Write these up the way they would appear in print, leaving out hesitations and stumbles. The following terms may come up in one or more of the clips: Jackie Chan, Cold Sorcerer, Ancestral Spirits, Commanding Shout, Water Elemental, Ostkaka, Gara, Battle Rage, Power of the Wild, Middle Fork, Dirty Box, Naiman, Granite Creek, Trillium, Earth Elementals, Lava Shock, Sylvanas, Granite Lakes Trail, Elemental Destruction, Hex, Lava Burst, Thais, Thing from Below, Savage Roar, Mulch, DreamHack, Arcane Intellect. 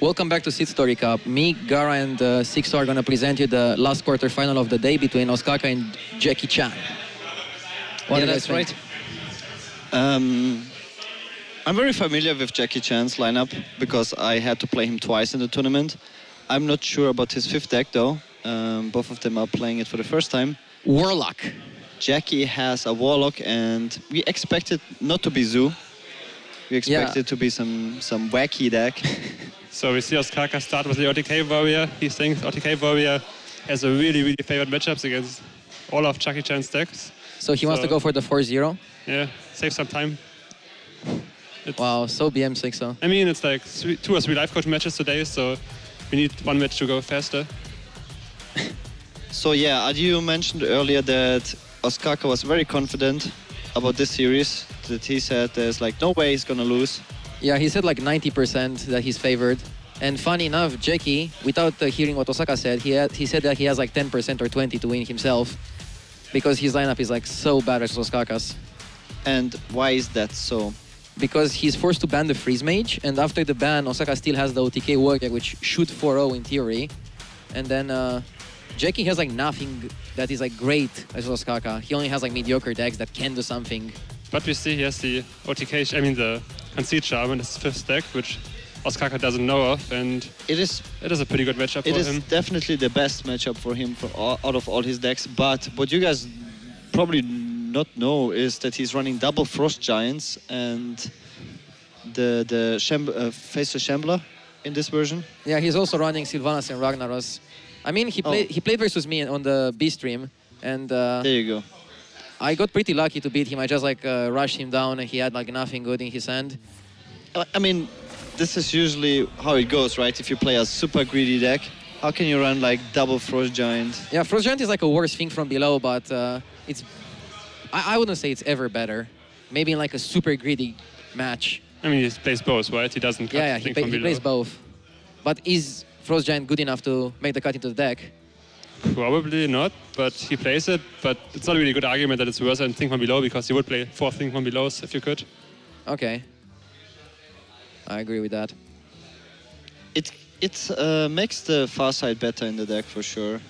Welcome back to Seed Story Cup. Me, Gara, and Sixto are going to present you the last quarterfinal of the day between Osaka and Jackie Chan. What yeah, that's right. I'm very familiar with Jackie Chan's lineup because I had to play him twice in the tournament. I'm not sure about his fifth deck, though. Both of them are playing it for the first time. Warlock. Jackie has a Warlock, and we expect it not to be Zoo. We expect it to be some wacky deck. So we see Osaka start with the OTK Warrior. He thinks OTK Warrior has a really, really favored matchups against all of Jackie Chan's decks. So he wants to go for the 4-0? Yeah, save some time. It's, wow, so BM6. So. I mean, it's like two or three life coach matches today, so we need one match to go faster. So yeah, you mentioned earlier that Osaka was very confident about this series, that he said there's like no way he's gonna lose. Yeah, he said like 90% that he's favored. And funny enough, Jackie, without hearing what Osaka said, he said that he has like 10% or 20% to win himself because his lineup is like so bad as Osaka's. And why is that so? Because he's forced to ban the Freeze Mage, and after the ban, Osaka still has the OTK Warrior, which should 4-0 in theory. And then Jackie has like nothing that is like great as Osaka. He only has like mediocre decks that can do something. But we see he has the OTK, I mean the Conceit Shaman, his fifth deck, which Osaka doesn't know of, and it is a pretty good matchup for him. It is definitely the best matchup for him out of all his decks, but what you guys probably not know is that he's running double Frost Giants and the Faceless Shambler in this version. Yeah, he's also running Sylvanas and Ragnaros. I mean, he played versus me on the B stream, and there you go. I got pretty lucky to beat him. I just like rushed him down, and he had like nothing good in his hand. I mean, this is usually how it goes, right? If you play a super greedy deck, how can you run like double Frost Giant? Yeah, Frost Giant is like a worse thing from below, but it's. I wouldn't say it's ever better. Maybe in like a super greedy match. I mean, he plays both, right? He doesn't cut. Yeah, he plays both. But is Frost Giant good enough to make the cut into the deck? Probably not, but he plays it. But it's not really a good argument that it's worse than Thing from Below, because he would play 4 Thing from Belows if you could. Okay. I agree with that. It makes the far side better in the deck for sure.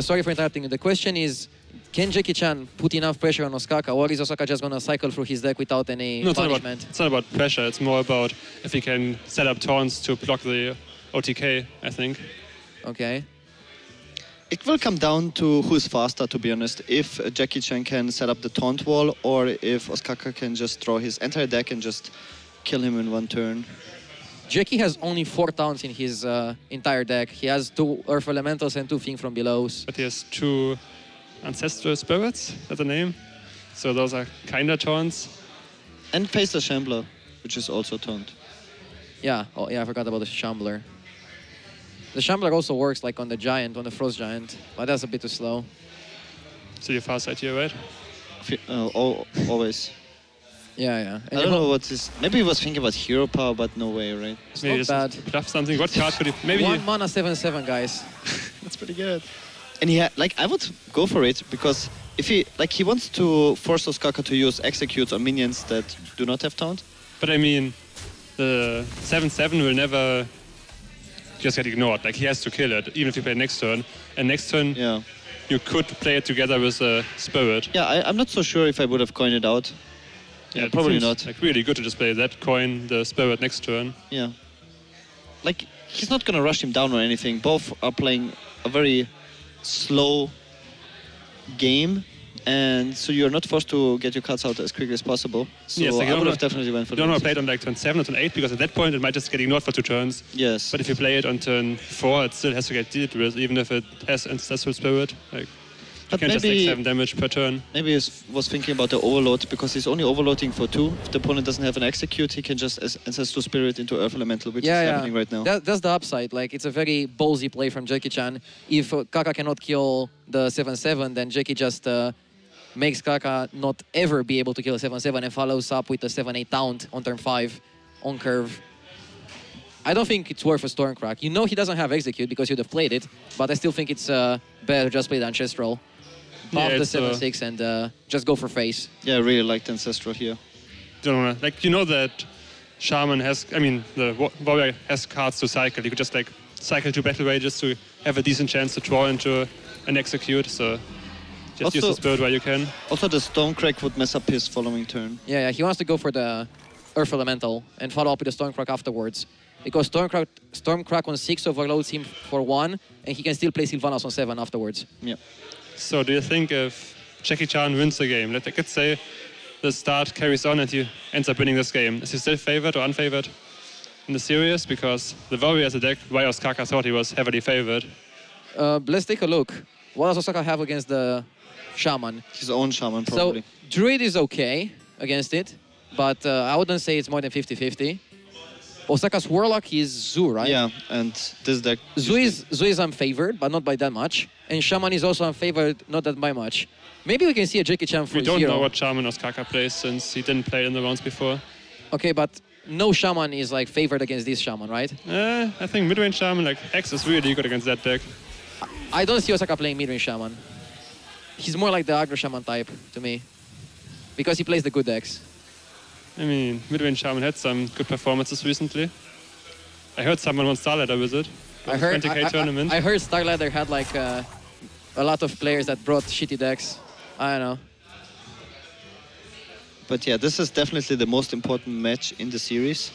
Sorry for interrupting you. The question is, can Jackie Chan put enough pressure on Osaka, or is Osaka just going to cycle through his deck without any punishment? It's not about pressure, it's more about if he can set up taunts to block the OTK, I think. Okay. It will come down to who's faster, to be honest. If Jackie Chan can set up the taunt wall, or if Osaka can just draw his entire deck and just kill him in one turn. Jackie has only 4 taunts in his entire deck. He has 2 Earth Elementals and 2 Thing from Belows. But he has 2 Ancestral Spirits, that's the name. So those are kinda taunts. And Faceless Shambler, which is also taunt. Yeah, oh yeah, I forgot about the Shambler. The Shambler also works like on the Giant, on the Frost Giant, but that's a bit too slow. So you're fast side here, right? Always. Yeah, yeah. And I don't know what this... Maybe he was thinking about hero power, but no way, right? It's maybe not bad. Bluff something. What card could he... Maybe 1 mana 7/7, guys. That's pretty good. And he had, like, I would go for it, because if he... Like, he wants to force Osaka to use executes on minions that do not have taunt. But I mean, the 7/7 will never just get ignored. Like, he has to kill it, even if you play next turn. And next turn... Yeah. You could play it together with a Spirit. Yeah, I'm not so sure if I would have coined it out. Yeah, probably not. Like really good to just play that coin, the Spirit next turn. Yeah. Like, he's not going to rush him down or anything. Both are playing a very slow game, and so you're not forced to get your cards out as quickly as possible. So yes, like I would have definitely went for that. You don't want to play it on like turn 7 or turn 8, because at that point it might just get ignored for 2 turns. Yes. But if you play it on turn 4, it still has to get dealt with, even if it has Ancestral Spirit. Like, but you can maybe, just take 7 damage per turn. Maybe he was thinking about the overload, because he's only overloading for 2. If the opponent doesn't have an execute, he can just Ancestral Spirit into Earth Elemental, which is happening right now. That's the upside. Like, it's a very ballsy play from Jackie Chan. If Kaka cannot kill the 7/7, then Jackie just makes Kaka not ever be able to kill a 7/7 and follows up with a 7/8 taunt on turn 5 on curve. I don't think it's worth a Stormcrack. You know he doesn't have execute because you'd have played it, but I still think it's better just play the Ancestral. Pop the 7/6 and just go for face. Yeah, I really liked Ancestral here. Don't know, like you know that Shaman has, I mean, the warrior has cards to cycle. You could just like cycle two battle rages to have a decent chance to draw into and execute. So just also, use the spirit where you can. Also, the Stonecrack would mess up his following turn. Yeah, he wants to go for the Earth Elemental and follow up with the Stonecrack afterwards. Because Stormcrack on 6 overloads him for 1, and he can still play Sylvanas on 7 afterwards. Yeah. So do you think if Jackie Chan wins the game, let's say the start carries on and he ends up winning this game, is he still favored or unfavored in the series? Because the Warriors deck, why Osaka thought he was heavily favored. Let's take a look. What does Osaka have against the Shaman? His own Shaman, probably. So Druid is okay against it, but I wouldn't say it's more than 50-50. Osaka's Warlock is Zoo, right? Yeah, and this deck... Zoo is unfavored, but not by that much. And Shaman is also unfavored, not that by much. Maybe we can see a Jackie Chan for 0. We don't know what Shaman Osaka plays, since he didn't play in the rounds before. Okay, but no Shaman is like favored against this Shaman, right? I think mid-range Shaman, like Hex is really good against that deck. I don't see Osaka playing mid-range Shaman. He's more like the aggro Shaman type, to me. Because he plays the good decks. I mean, mid-range Shaman had some good performances recently. I heard someone won Starladder with it. I heard, 20K tournament. I heard Starladder had like a lot of players that brought shitty decks. I don't know. But yeah, this is definitely the most important match in the series.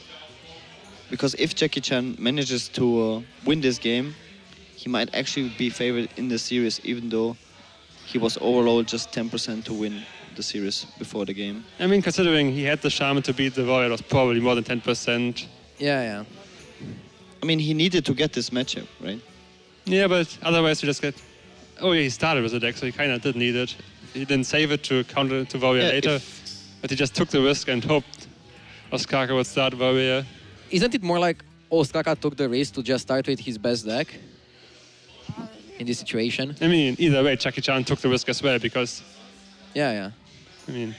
Because if Jackie Chan manages to win this game, he might actually be favored in the series, even though he was overall just 10% to win the series before the game. I mean, considering he had the Shaman to beat the Warrior, was probably more than 10%. Yeah. I mean, he needed to get this matchup, right? Yeah, but otherwise you just get... Oh yeah, he started with the deck, so he kind of did need it. He didn't save it to counter to Warrior later, but he just took the risk and hoped Osaka would start Warrior. Isn't it more like Osaka took the risk to just start with his best deck in this situation? I mean, either way, Jackie Chan took the risk as well, because... Yeah. I mean...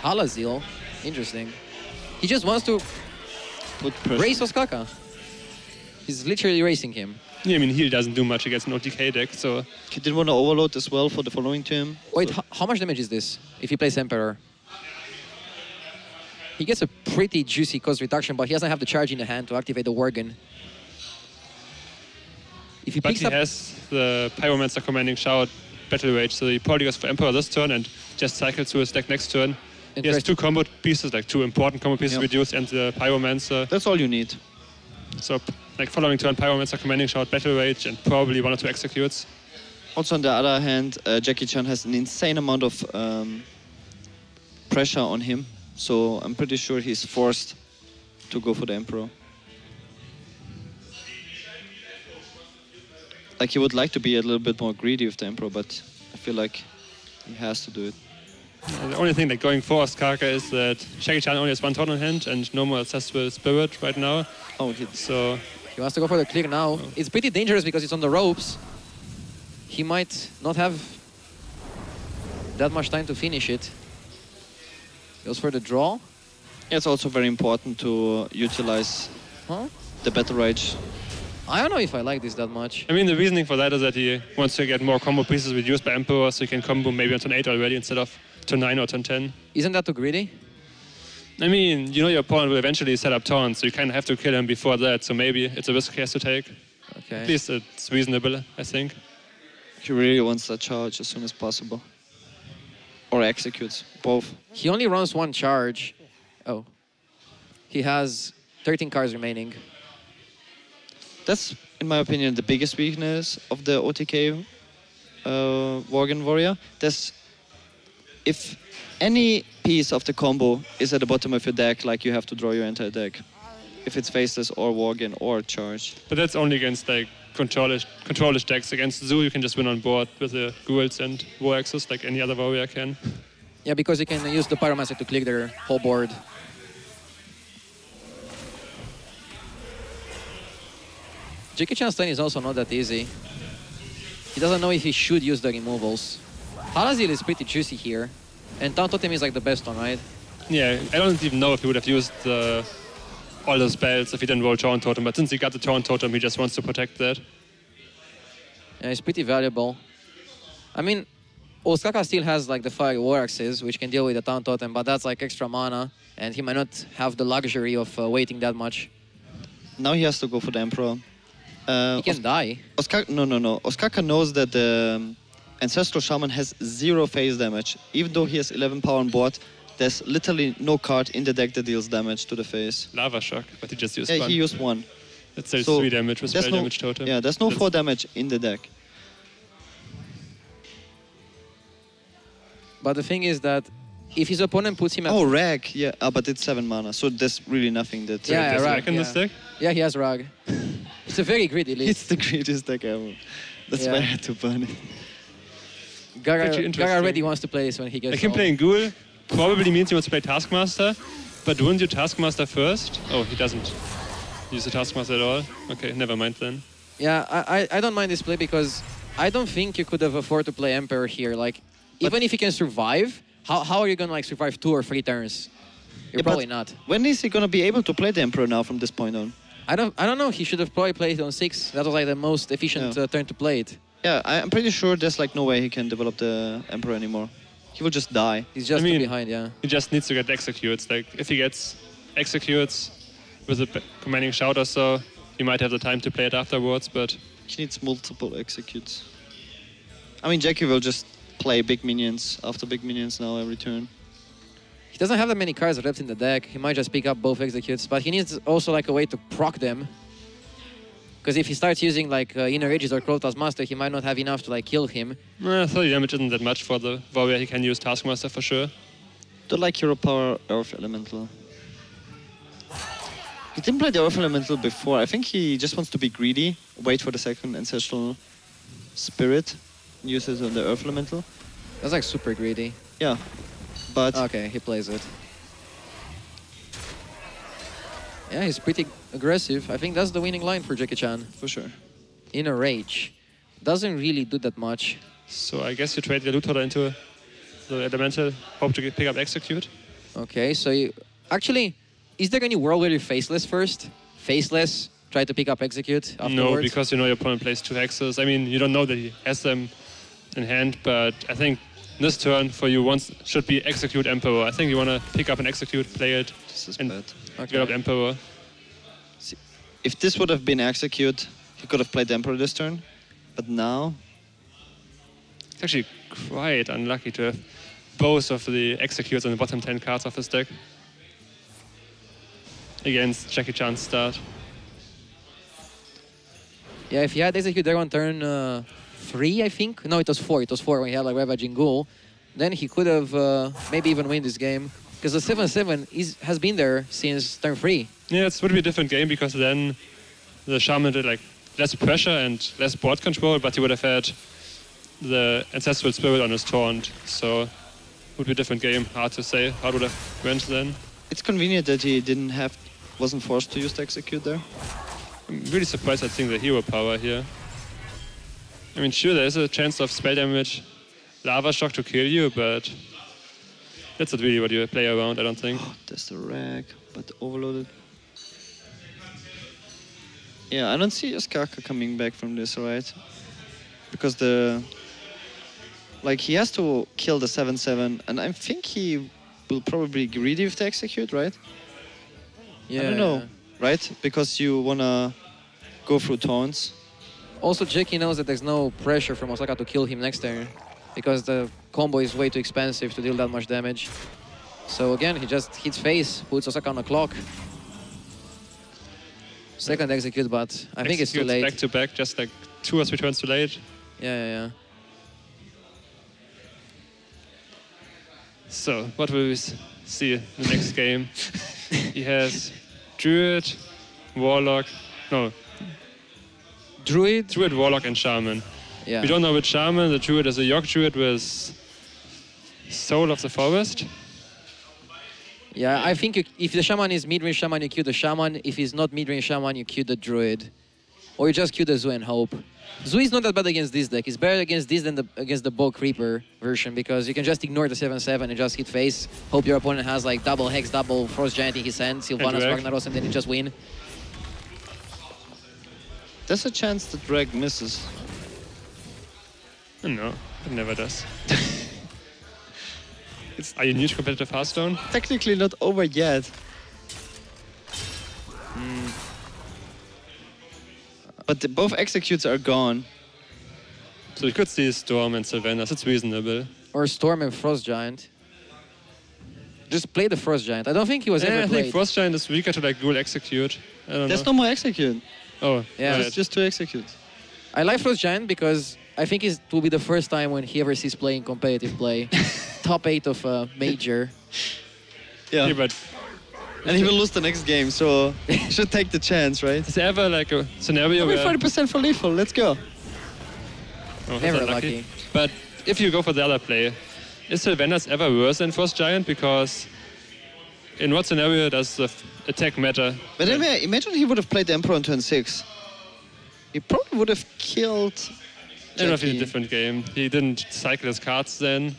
Halazil, interesting. He just wants to race Osaka. He's literally racing him. Yeah, I mean, he doesn't do much against an OTK deck, so... He didn't want to overload as well for the following turn. Wait, so how much damage is this if he plays Emperor? He gets a pretty juicy cost reduction, but he doesn't have the charge in the hand to activate the Worgen. If he picks up... has the Pyromancer Commanding Shout Battle Rage, so he probably goes for Emperor this turn and just cycles through his deck next turn. He has two combo pieces, like two important combo pieces reduced, and the Pyromancer. That's all you need. So, like, following turn, Pyromancer Commanding Shout Battle Rage, and probably one or two executes. Also, on the other hand, Jackie Chan has an insane amount of pressure on him, so I'm pretty sure he's forced to go for the Emperor. Like, he would like to be a little bit more greedy with the Emperor, but I feel like he has to do it. The only thing that going for Osaka is that Jackie Chan only has one turn on hand and no more Ancestral Spirit right now. Oh, so he wants to go for the clear now. Oh. It's pretty dangerous because it's on the ropes. He might not have that much time to finish it. Goes for the draw. It's also very important to utilize the Battle Rage. I don't know if I like this that much. I mean, the reasoning for that is that he wants to get more combo pieces reduced by Emperor, so he can combo maybe on turn 8 already instead of turn 9 or turn 10. Isn't that too greedy? I mean, you know your opponent will eventually set up taunts, so you kind of have to kill him before that, so maybe it's a risk he has to take. Okay. At least it's reasonable, I think. He really wants that charge as soon as possible. Or executes, both. He only runs one charge. Oh. He has 13 cards remaining. That's, in my opinion, the biggest weakness of the OTK Worgen Warrior. That's if any piece of the combo is at the bottom of your deck, like, you have to draw your entire deck. If it's Faceless or Worgen or Charge. But that's only against like controlish decks. Against Zoo, you can just win on board with the Ghouls and War Axes like any other warrior can. Yeah, because you can use the Pyromancer to clear their whole board. Jackie Chan's lane is also not that easy. He doesn't know if he should use the removals. Halazil is pretty juicy here. And Town Totem is like the best one, right? Yeah, I don't even know if he would have used all the spells if he didn't roll Taunt Totem, but since he got the Taunt Totem, he just wants to protect that. Yeah, it's pretty valuable. I mean, Osaka still has like the fiery war axes, which can deal with the town totem, but that's like extra mana, and he might not have the luxury of waiting that much. Now he has to go for the Emperor. He can die. Osaka, no. Osaka knows that the Ancestral Shaman has 0 phase damage. Even though he has 11 power on board, there's literally no card in the deck that deals damage to the face. Lava Shock, but he just used one. Yeah, he used one. That saves 3 damage with spell damage totem. Yeah, there's no 4 damage in the deck. But the thing is that if his opponent puts him at... Oh, Rag, yeah, but it's 7 mana, so there's really nothing that... Yeah, there's Rag in this deck? Yeah, he has Rag. It's a very greedy list. It's the greediest deck ever. That's why I had to burn it. Gaga already wants to play this when he gets home. Playing Ghoul probably means he wants to play Taskmaster, but wouldn't you Taskmaster first? Oh, he doesn't use the Taskmaster at all. Okay, never mind then. Yeah, I don't mind this play because I don't think you could have afforded to play Emperor here. Like, even if he can survive, how are you gonna like survive 2 or 3 turns? You're probably not. When is he gonna be able to play the Emperor now from this point on? I don't know. He should have probably played it on 6. That was like the most efficient turn to play it. Yeah, I'm pretty sure there's like no way he can develop the Emperor anymore. He will just die. He's just behind, yeah. He just needs to get executes. Like, if he gets executes with a commanding shout or so, he might have the time to play it afterwards, but... He needs multiple executes. I mean, Jackie will just play big minions after big minions now every turn. He doesn't have that many cards left in the deck. He might just pick up both executes, but he needs also like a way to proc them. Because if he starts using like Inner Ages or Crow Taskmaster, he might not have enough to like kill him. 30 damage isn't that much for the warrior. He can use Taskmaster for sure. Don't like hero power Earth Elemental. He didn't play the Earth Elemental before. I think he just wants to be greedy, wait for the second Ancestral Spirit, use it on the Earth Elemental. That's like super greedy. Yeah, but... Okay, he plays it. Yeah, he's pretty aggressive. I think that's the winning line for Jackie Chan. For sure. Inner Rage. Doesn't really do that much. So I guess you trade the Loot Hoarder into the Elemental, hope to pick up Execute. Okay, so you... Actually, is there any world where you're Faceless first? Faceless, try to pick up Execute afterwards? No, because you know your opponent plays 2 hexes. I mean, you don't know that he has them in hand, but I think this turn for you should be Execute Emperor. I think you want to pick up an Execute, play it, and develop Emperor. See, if this would have been Execute, he could have played Emperor this turn, but now... It's actually quite unlucky to have both of the Executes on the bottom 10 cards of his deck against Jackie Chan's start. Yeah, if he had Execute there on turn... 3, I think. No, it was 4. It was 4 when he had like Ravaging Ghoul. Then he could have maybe even win this game because the 7/7 has been there since turn 3. Yeah, it would be a different game because then the Shaman did like less pressure and less board control, but he would have had the Ancestral Spirit on his Taunt, so it would be a different game. Hard to say how it would have went then. It's convenient that he wasn't forced to use the Execute there. I'm really surprised at seeing the hero power here. I mean, sure, there is a chance of spell damage, Lava Shock to kill you, but that's not really what you play around, I don't think. Oh, there's the Rag, but overloaded. Yeah, I don't see Osaka coming back from this, right? Because the... Like, he has to kill the 7/7, and I think he will probably be greedy with the Execute, right? Yeah. I don't know, right? Because you wanna go through taunts. Also, Jackie knows that there's no pressure from Osaka to kill him next turn because the combo is way too expensive to deal that much damage. So again, he just hits face, puts Osaka on the clock. Second Execute, but I think it's too late. Back to back, just like 2 or 3 turns too late. Yeah. So, what will we see in the next game? He has Druid, Warlock, no. Druid, Warlock, and Shaman. Yeah. We don't know which Shaman. The Druid is a York Druid with Soul of the Forest. Yeah, I think if the Shaman is mid-range Shaman, you queue the Shaman. If he's not mid-range Shaman, you queue the Druid. Or you just queue the Zoo and hope. Zoo is not that bad against this deck. It's better against this than against the Bow Creeper version because you can just ignore the 7/7 and just hit face. Hope your opponent has like double Hex, double Frost Giant in his hand, Sylvanas, Ragnaros, and then you just win. There's a chance that Rag misses. No, it never does. Are you new to competitive Hearthstone? Technically not over yet. But both executes are gone. So you could see Storm and Sylvanas, it's reasonable. Or Storm and Frost Giant. Just play the Frost Giant. I don't think he was ever played. I think Frost Giant is weaker to like dual execute. I don't know. No more execute. Oh, yeah. Right. Just to execute. I like Frost Giant because I think it will be the first time when he ever sees playing competitive play. Top 8 of a major. Yeah. Yeah, but and he will lose the next game, so he should take the chance, right? Is there ever like a scenario where... 40% for lethal, let's go. Oh, never lucky. But if you go for the other play, is Sylvanas ever worse than Frost Giant? Because in what scenario does the attack matter? But anyway, imagine he would have played the Emperor on turn 6. He probably would have killed... I don't know if he did a different game. He didn't cycle his cards then.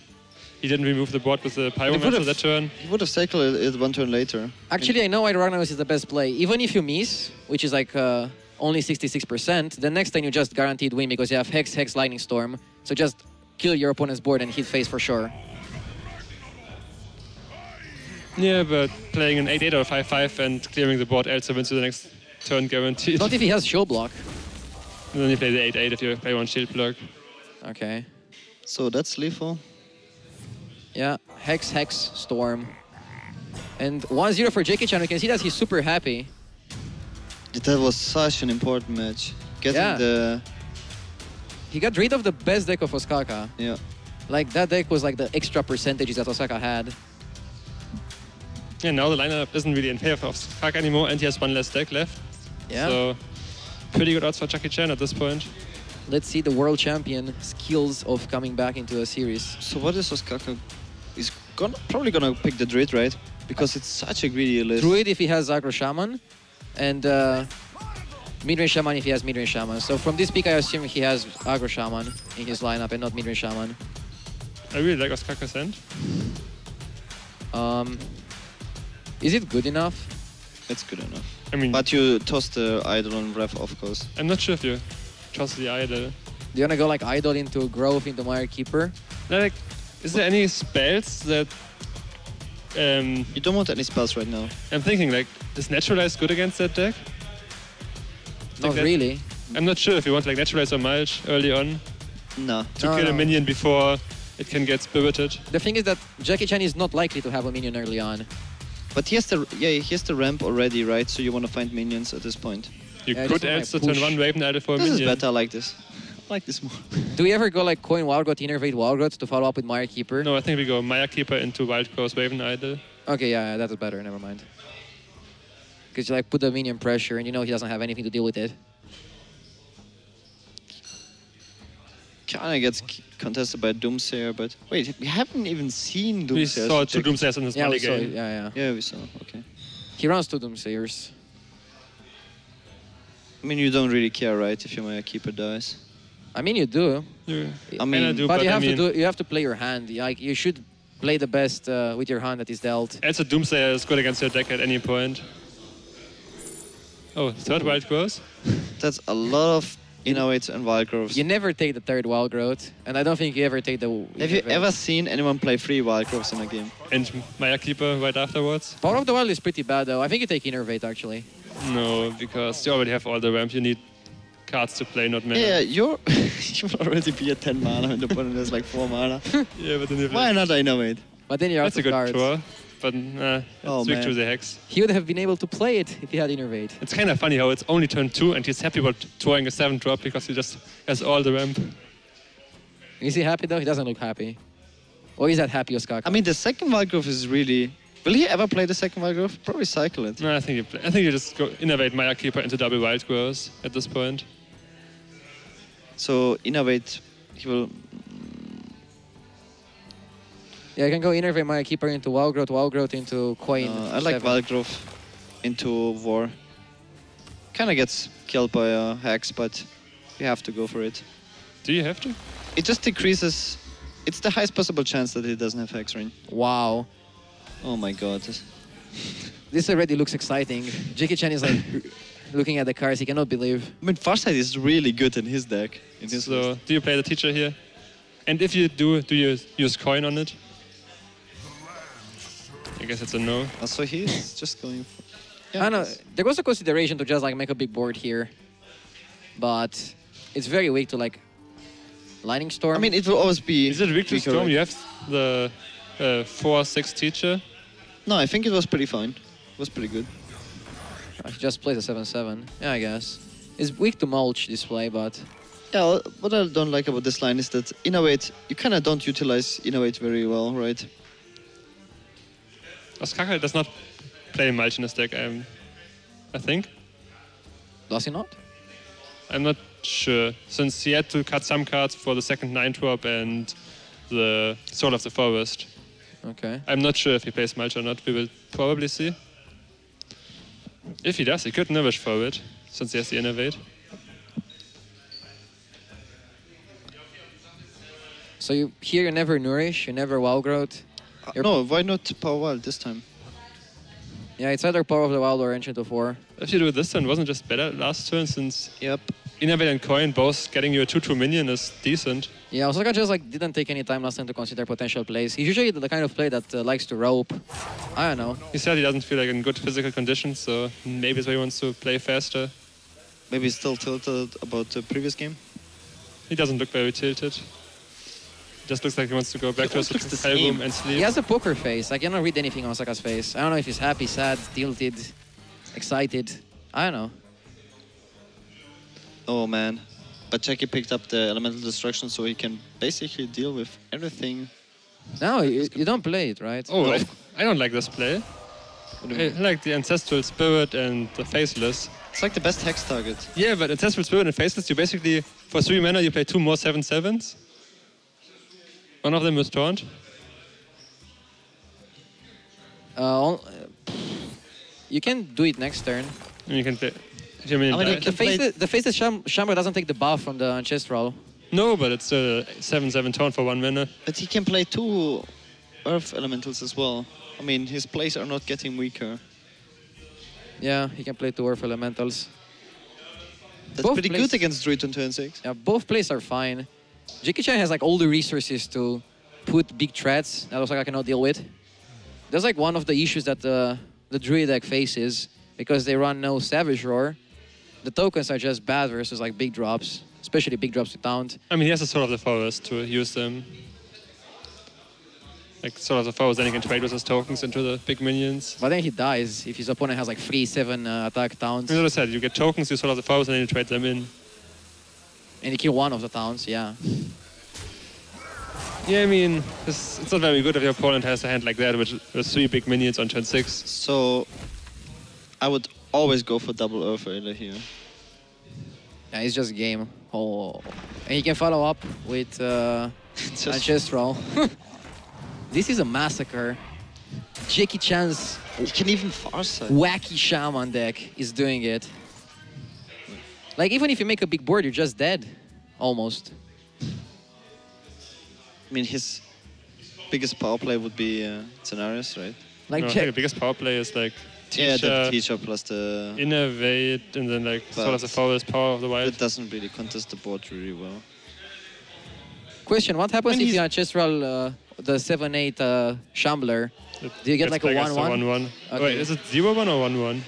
He didn't remove the board with the Pyromancer that turn. He would have cycled it one turn later. Actually, I know why Ragnaros is the best play. Even if you miss, which is like only 66%, the next time you just guaranteed win because you have Hex, Hex, Lightning Storm. So just kill your opponent's board and hit face for sure. Yeah, but playing an 8-8 or 5-5 and clearing the board also wins to the next turn guaranteed. Not if he has Shield Block. And then you play the 8-8 if you play one Shield Block. Okay. So that's lethal. Yeah, Hex, Hex, Storm. And 1-0 for Jackie Chan. You can see that he's super happy. That was such an important match. Getting the... He got rid of the best deck of Osaka. Yeah. Like, that deck was like the extra percentages that Osaka had. Yeah, now the lineup isn't really in favor of Osaka anymore, and he has one less deck left. Yeah. So, pretty good odds for Jackie Chan at this point. Let's see the world champion skills of coming back into a series. So what is Osaka? He's probably gonna pick the Druid, right? Because it's such a greedy list. Druid if he has Aggro Shaman, and Midrange Shaman if he has Midrange Shaman. So from this pick I assume he has Aggro Shaman in his lineup and not Midrange Shaman. I really like Osaka's hand. Is it good enough? It's good enough. I mean, but you toss the Idol on Ref, of course. I'm not sure if you trust the Idol. Do you wanna go like Idol into Growth, into Mire Keeper? Like, is there any spells that... You don't want any spells right now. I'm thinking like, is Naturalize good against that deck? Not like really. I'm not sure if you want like Naturalize or Mulch early on. No. To kill a minion before it can get spirited. The thing is that Jackie Chan is not likely to have a minion early on. But he has the, he has the ramp already, right? So you wanna find minions at this point. You could also turn one Raven Idol for a minion. This is better, I like this. I like this more. Do we ever go like coin Wildgrowth, Innervate Wildgrowth to follow up with Mire Keeper? No, I think we go Mire Keeper into Wildgrowth, Raven Idol. Okay, yeah, that is better, never mind. Because you like put the minion pressure and you know he doesn't have anything to deal with it. Kinda gets contested by Doomsayer, but wait, we haven't even seen Doomsayer. We saw two Doomsayers in this money game. Yeah, we saw, okay. He runs two Doomsayers. I mean, you don't really care, right? If your Mire Keeper dies. I mean, you do. Yeah. I mean, I do, but you have to do. You have to play your hand. Like, you should play the best with your hand that is dealt. It's a Doomsayer. It's good against your deck at any point. Oh, third Wildgrowth. That's a lot of Innervates and Wildgrowths. You never take the third Wildgrowth, and I don't think you ever take the. Have you ever seen anyone play 3 Wildgrowths in a game? And Mire Keeper right afterwards. Power of the Wild is pretty bad, though. I think you take Innervate actually. No, because you already have all the ramp. You need cards to play, not mana. Yeah, you will already be at 10 mana and the opponent has like 4 mana. Yeah, but then you why not Innervate? But then you're out of cards. That's a good draw, but it's weak to the Hex. He would have been able to play it if he had Innervate. It's kind of funny how it's only turn 2 and he's happy about drawing a 7 drop because he just has all the ramp. Is he happy though? He doesn't look happy. Or is that happy Osaka? I mean, the second Wildgrowth is really... Will he ever play the second Wildgrowth? Probably cycle it. No, I think you just go Innervate Mire Keeper into double Wildgrowth at this point. So Innervate, he will. Yeah, I can go Innervate Mire Keeper into Wildgrowth, Wildgrowth into Coin. I like Wildgrowth into War. Kinda gets killed by a Hex, but you have to go for it. Do you have to? It just decreases. It's the highest possible chance that he doesn't have Hex Ring. Wow. Oh my god. This already looks exciting. Jackie Chan is like looking at the cards, he cannot believe. I mean, Farsight is really good in his deck. So, do you play the teacher here? And if you do, do you use coin on it? I guess it's a no. So he's just going... Yeah, I know, there was a consideration to just like make a big board here, but it's very weak to like Lightning Storm. I mean, it will always be... Is it weak to Storm? You have the 4-6 teacher? No, I think it was pretty fine. It was pretty good. I just played a 7-7. Yeah, I guess. It's weak to mulch this play, but... Yeah, what I don't like about this line is that Innervate, you kind of don't utilize Innervate very well, right? Osaka does not play mulch in this deck, I think. Does he not? I'm not sure, since he had to cut some cards for the second 9-drop and the Soul of the Forest. Okay. I'm not sure if he plays mulch or not, we will probably see. If he does, he could Nourish for it, since he has the Innervate. So you, here you never Nourish, you never Wildgrowth? No, why not Power Wild this time? Yeah, it's either Power of the Wild or Ancient of War. If you do it this turn, wasn't just better last turn since... Yep. Innervate and Coin both getting you a 2-2 minion is decent. Yeah, Osaka just like didn't take any time last time to consider potential plays. He's usually the kind of play that likes to rope. I don't know. He said he doesn't feel like in good physical condition, so maybe that's why he wants to play faster. Maybe he's still tilted about the previous game? He doesn't look very tilted. Just looks like he wants to go back to his room and sleep. He has a poker face. I cannot read anything on Osaka's face. I don't know if he's happy, sad, tilted, excited. I don't know. Oh man. But Jackie picked up the Elemental Destruction, so he can basically deal with everything. No, you don't play it, right? Oh, no. I don't like this play. I like the Ancestral Spirit and the Faceless. It's like the best Hex target. Yeah, but Ancestral Spirit and Faceless, you basically, for 3 mana, you play 2 more 7-7s. One of them is Taunt. You can do it next turn. You can play. I mean, the Faceless Shambler doesn't take the buff from the Ancestral. No, but it's a 7-7 Taunt for 1 mana. But he can play 2 Earth Elementals as well. I mean, his plays are not getting weaker. Yeah, he can play 2 Earth Elementals. That's both pretty good against Druid on turn 6. Yeah, both plays are fine. Jackie Chan has like all the resources to put big threats that Osaka cannot deal with. That's like one of the issues that the Druid deck faces, because they run no Savage Roar. The tokens are just bad versus like big drops, especially big drops to Taunt. I mean, he has a Soul of the Forest to use them. Like Soul of the Forest, then he can trade with his tokens into the big minions. But then he dies if his opponent has like 3-7 attack Taunts. As I said, you get tokens, you Soul of the Forest, and then you trade them in. And you kill one of the Taunts, yeah. Yeah, I mean, it's not very good if your opponent has a hand like that with 3 big minions on turn 6. So, I would always go for double Earth Elemental here. Yeah, it's just game. Oh. And you can follow up with Ancestral. This is a massacre. Jackie Chan's wacky Shaman deck is doing it. Like, even if you make a big board, you're just dead, almost. I mean, his biggest power play would be Scenarios, right? Like, no, I think the biggest power play is like teacher, yeah, the teacher plus the Innervate, and then like Soul of the Forest, Power of the Wild. It doesn't really contest the board really well. Question: what happens if you Ancestral the 7/8 Shambler? Do you get like a 1/1? Okay. Wait, is it 0/1 or 1/1?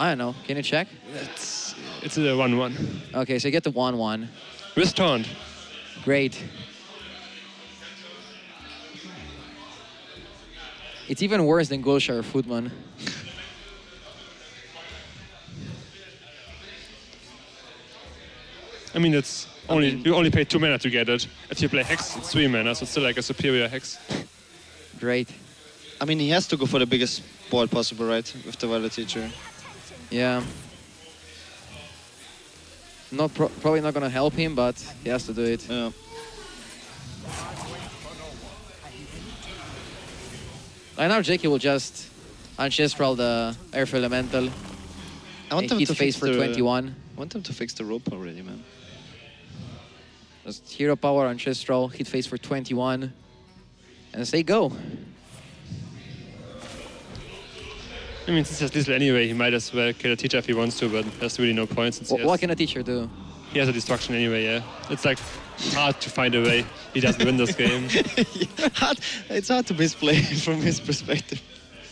I don't know. Can you check? It's a 1/1. Okay, so you get the 1/1. With Taunt. Great. It's even worse than Golshar or Foodman. I mean, it's only you only pay 2 mana to get it. If you play Hex, it's 3 mana, so it's still like a superior Hex. Great. I mean, he has to go for the biggest board possible, right? With the Violet Teacher. Yeah. Not probably not gonna help him, but he has to do it. Yeah. Right now, Jackie will just Ancestral the Earth Elemental. I want them to face for 21. I want them to fix the rope already, man. Just Hero Power Ancestral, hit face for 21, and say go. I mean, since he has Liesl anyway, he might as well kill a teacher if he wants to, but there's really no point. Since what can a teacher do? He has a destruction anyway, yeah. It's like hard to find a way. He doesn't win this game. It's hard to misplay from his perspective.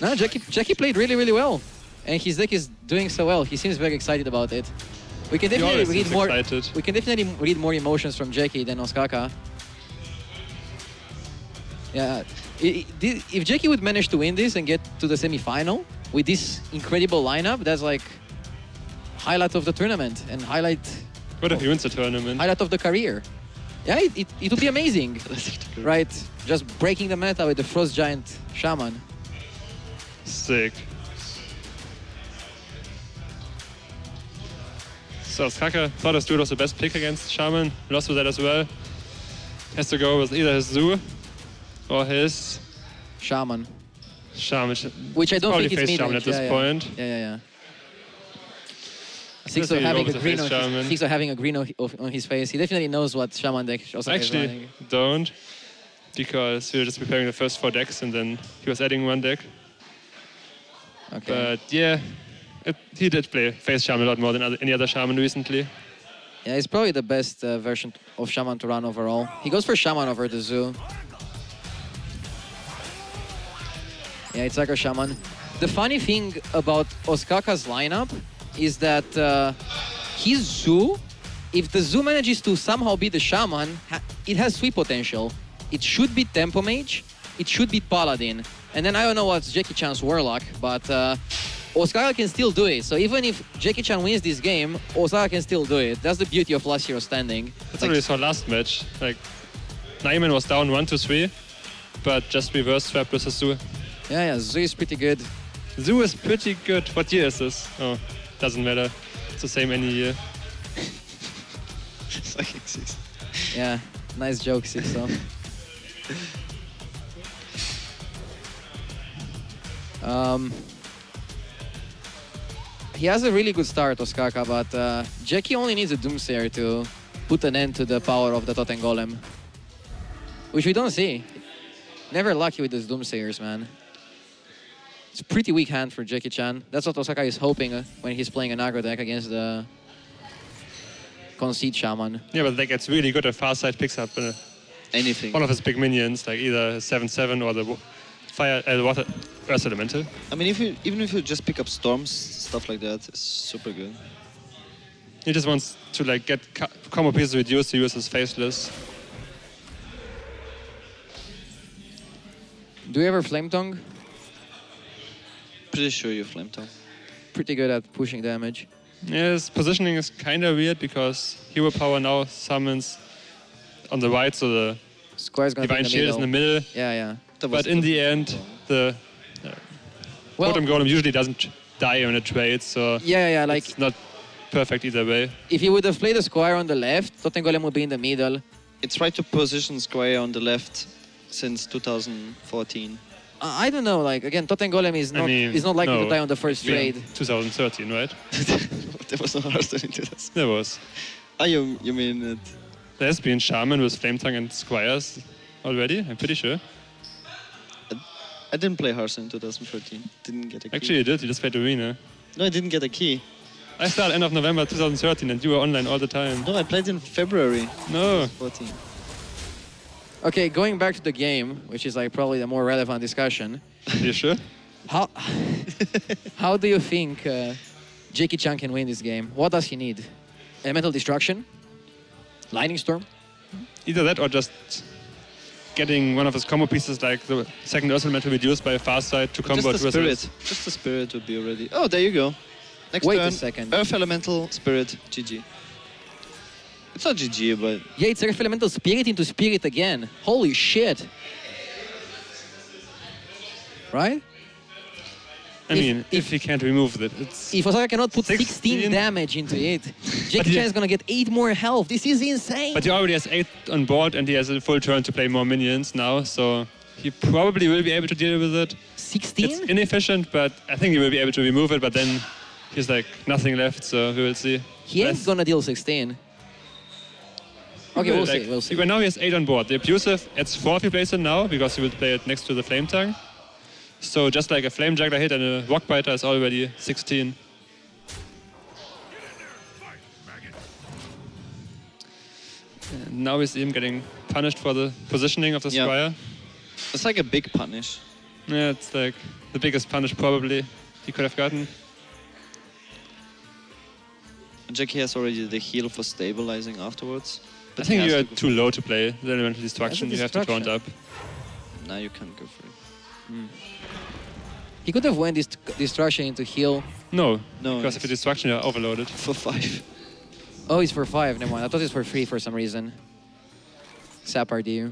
No, Jackie played really, really well. And his deck is doing so well. He seems very excited about it. We can definitely read more. We can definitely read more emotions from Jackie than Osaka. Yeah, if Jackie would manage to win this and get to the semi-final with this incredible lineup, that's like highlight of the tournament and highlight. What if he wins the tournament? Highlight of the career. Yeah, it would be amazing, right? Just breaking the meta with the Frost Giant Shaman. Sick. So Osaka thought his Druid was the best pick against Shaman, lost with that as well. Has to go with either his Zoo or his Shaman. Shaman. Which I don't think it's mid-range. Shaman at this point. Yeah. Sixo having a green on his face. He definitely knows what Shaman deck Osaka is running. Actually, don't, because we were just preparing the first four decks and then he was adding one deck. Okay. But yeah, he did play face Shaman a lot more than any other Shaman recently. Yeah, it's probably the best version of Shaman to run overall. He goes for Shaman over the Zoo. Yeah, it's like a Shaman. The funny thing about Osaka's lineup is that his Zoo, if the Zoo manages to somehow be the Shaman, it has sweep potential. It should be Tempo Mage, it should be Paladin. And then I don't know what's Jackie Chan's Warlock, but Osaka can still do it. So even if Jackie Chan wins this game, Osaka can still do it. That's the beauty of last hero standing. That's like, already our last match. Like, Naiman was down 1-3, but just reverse swept with Zoo. Yeah, Zoo is pretty good. Zoo is pretty good. What year is this? Oh. Doesn't matter. It's the same any year. It's like Six. Yeah, nice joke, Sixo. He has a really good start, Osaka, but Jackie only needs a Doomsayer to put an end to the power of the Totem Golem, which we don't see. Never lucky with those Doomsayers, man. It's a pretty weak hand for Jackie Chan. That's what Osaka is hoping when he's playing an aggro deck against the Concede Shaman. Yeah, but that gets really good at far side, picks up anything. One of his big minions, like either 7/7 or the Earth Elemental. I mean, even if you just pick up storms, stuff like that, it's super good. He just wants to like get combo pieces reduced to use his Faceless. Do you ever Flametongue? Pretty sure you Flametongue. Pretty good at pushing damage. Yeah, his positioning is kind of weird because Hero Power now summons on the right, so the Square's gonna Divine Shield is in the middle. Yeah. But in the end, the Totem Golem usually doesn't die on a trade, so like, it's not perfect either way. If he would have played the Square on the left, Totem Golem would be in the middle. It's right to position Square on the left since 2014. I don't know, like, again, Totem Golem is not, is not likely to die on the first trade. 2013, right? There was no Hearthstone in 2000. There was. Oh, you mean it? There's been Shaman with Flametongue and Squires already, I'm pretty sure. I didn't play Hearthstone in 2013. Didn't get a key. Actually, you did, you just played Arena. No, I didn't get a key. I started end of November 2013 and you were online all the time. No, I played in February 2014. Okay, going back to the game, which is like probably the more relevant discussion. You sure? How do you think Jackie Chan can win this game? What does he need? Elemental Destruction? Lightning Storm? Either that or just getting one of his combo pieces like the second Earth Elemental reduced by a far side to combo with Spirit. Just the Spirit would be already. Oh, there you go. Next turn, a second. Earth Elemental, Spirit, GG. It's not GG, but... Yeah, it's Earth Elemental Spirit into Spirit again. Holy shit. Right? I mean, if he can't remove it, it's... If Osaka cannot put 16 damage into it, Jackie Chan is going to get 8 more health. This is insane. But he already has 8 on board, and he has a full turn to play more minions now, so he probably will be able to deal with it. 16? It's inefficient, but I think he will be able to remove it, but then he's like nothing left, so we will see. He ain't going to deal 16. Okay, we'll see. Right now he has 8 on board. The Abusive adds 4 if he plays it now, because he will play it next to the Flametongue. So just like a Flame Juggler hit and a Rockbiter is already 16. And now we see him getting punished for the positioning of the Squire. It's like a big punish. Yeah, it's like the biggest punish probably he could have gotten. Jackie has already the heal for stabilizing afterwards. But I think you are too low to play the Elemental Destruction. You have to taunt up. Now you can't go for it. Mm. He could have went Destruction into heal. No, no, because if it's Destruction, you're overloaded. For 5. Oh, it's for 5, never mind. I thought it's for free for some reason. Sap RDU.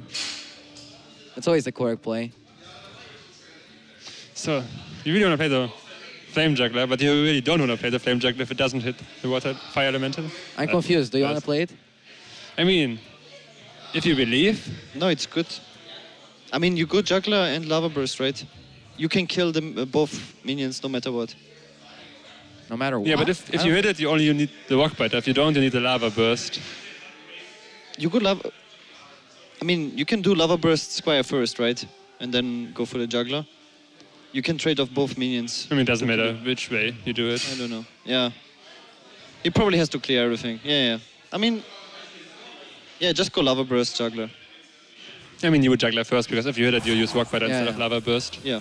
That's always the correct play. So, you really want to play the Flame Juggler, but you really don't want to play the Flame Juggler if it doesn't hit the Water Fire Elemental. I'm confused. Do you want to play it? I mean, if you believe. No, it's good. I mean, you go Juggler and Lava Burst, right? You can kill them both minions no matter what. No matter what? Yeah, but if you hit it, you need the Rockbiter. If you don't, you need the Lava Burst. You could Lava... I mean, you can do Lava Burst Squire first, right? And then go for the Juggler. You can trade off both minions. I mean, it doesn't matter which way you do it. I don't know. Yeah. He probably has to clear everything. Yeah, yeah. I mean... Yeah, just go Lava Burst Juggler. I mean, you would Juggler first, because if you hit it, you use Rockbiter instead of Lava Burst. Yeah.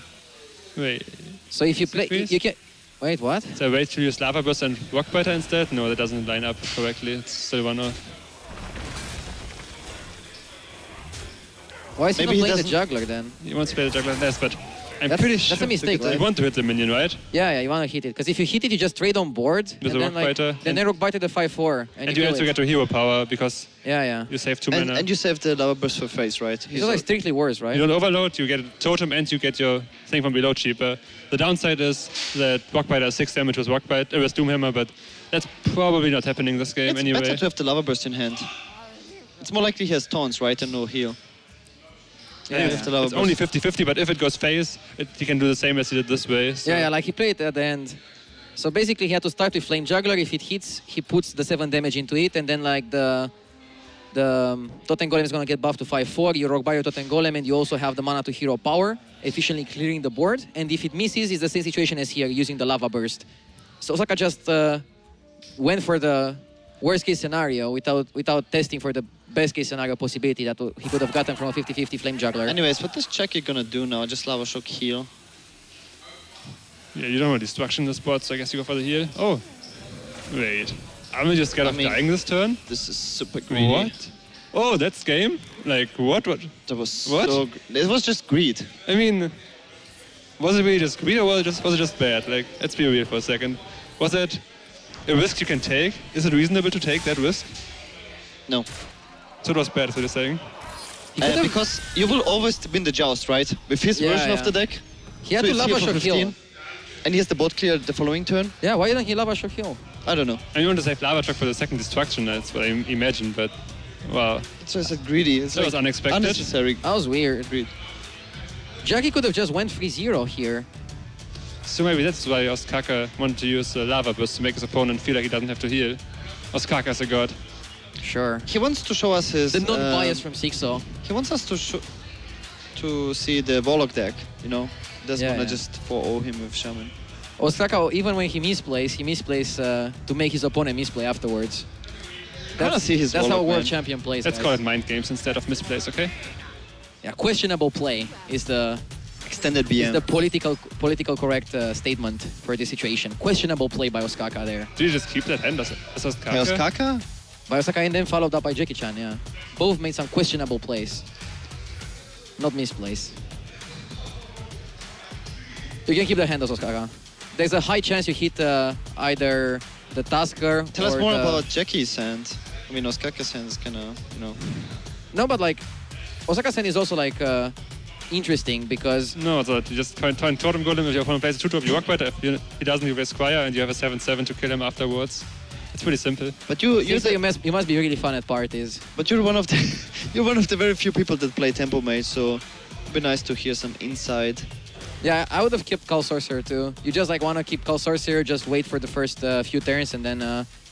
Wait. So if you play... You can... Wait, what? So wait till you use Lava Burst and Rockbiter instead? No, that doesn't line up correctly. It's still 1-off. Why is he not playing the Juggler then? He wants to play the Juggler, yes, but I'm pretty sure that's a mistake, right? You want to hit the minion, right? Yeah, yeah, you want to hit it. Because if you hit it, you just trade on board. With and the Rockbiter. Like, then they Rockbiter the 5-4. And you also get to hero power because you save 2 mana. And you save the Lava Burst for face, right? It's like strictly worse, right? You don't overload, you get a Totem and you get your Thing from Below cheaper. The downside is that Rockbiter is 6 damage with Doomhammer, but that's probably not happening this game anyway. It's better to have the Lava Burst in hand. It's more likely he has taunts, right, and no heal. Yeah, yeah. It's only 50-50, but if it goes face, he can do the same as he did this way. So. Yeah, yeah, like he played at the end. So basically, he had to start with Flame Juggler. If it hits, he puts the 7 damage into it, and then like the Totem Golem is going to get buffed to 5-4. You Rockbiter your Totem Golem, and you also have the mana to hero power, efficiently clearing the board. And if it misses, it's the same situation as here, using the Lava Burst. So Osaka just went for the worst-case scenario without testing for the best-case scenario possibility that he could have gotten from a 50-50 Flame Juggler. Anyways, what is Jackie gonna do now? Just Lava Shock heal? Yeah, you don't want Destruction in the spot, so I guess you go for the heal. Oh! Wait. I'm just scared of dying this turn? This is super greedy. What? Oh, that's game? Like, what? That was so... It was just greed. I mean... Was it really just greed, or was it just bad? Like, let's be real for a second. Was that a risk you can take? Is it reasonable to take that risk? No. So it was bad, so you're saying? Because you will always win the Joust, right? With his version of the deck. He had to Lava Shock heal. And he has the board cleared the following turn. Yeah, why didn't he Lava Shock heal? I don't know. And you want to save Lava Shock for the second Destruction, that's what I imagine, but... Wow. It's just greedy. It's that was unexpected. Unnecessary. That was weird. Jackie could have just went 3-0 here. So maybe that's why Osaka wanted to use the Lava Burst to make his opponent feel like he doesn't have to heal. Osaka's a god. Sure. He wants to show us his... The non-bias from Sixo. He wants us to see the Warlock deck, you know? Doesn't want to just 4-0 him with Shaman. Osaka, even when he misplays to make his opponent misplay afterwards. That's how a world champion plays. Let's call it mind games instead of misplays, okay? Yeah, questionable play is the... Extended BM. It's the political correct statement for this situation. Questionable play by Osaka there. Do you just keep that hand as Osaka? By Osaka? By Osaka and then followed up by Jackie Chan, yeah. Both made some questionable plays. Not misplays. You can keep the hand as Osaka. There's a high chance you hit either the Tusker or us more about Jackie's hand. I mean, Osaka's hand is kind of, you know... No, but like, Osaka's hand is also like... interesting because... No, so you just turn Totem Golem, if your opponent plays a 2-drop, you Rockbiter. If he doesn't, you play Squire and you have a 7-7 to kill him afterwards. It's pretty simple. But you must be really fun at parties. But you're one of the very few people that play Tempo Mage, so it'd be nice to hear some insight. Yeah, I would have kept Cull Sorcerer too. You just like want to keep Cull Sorcerer, just wait for the first few turns and then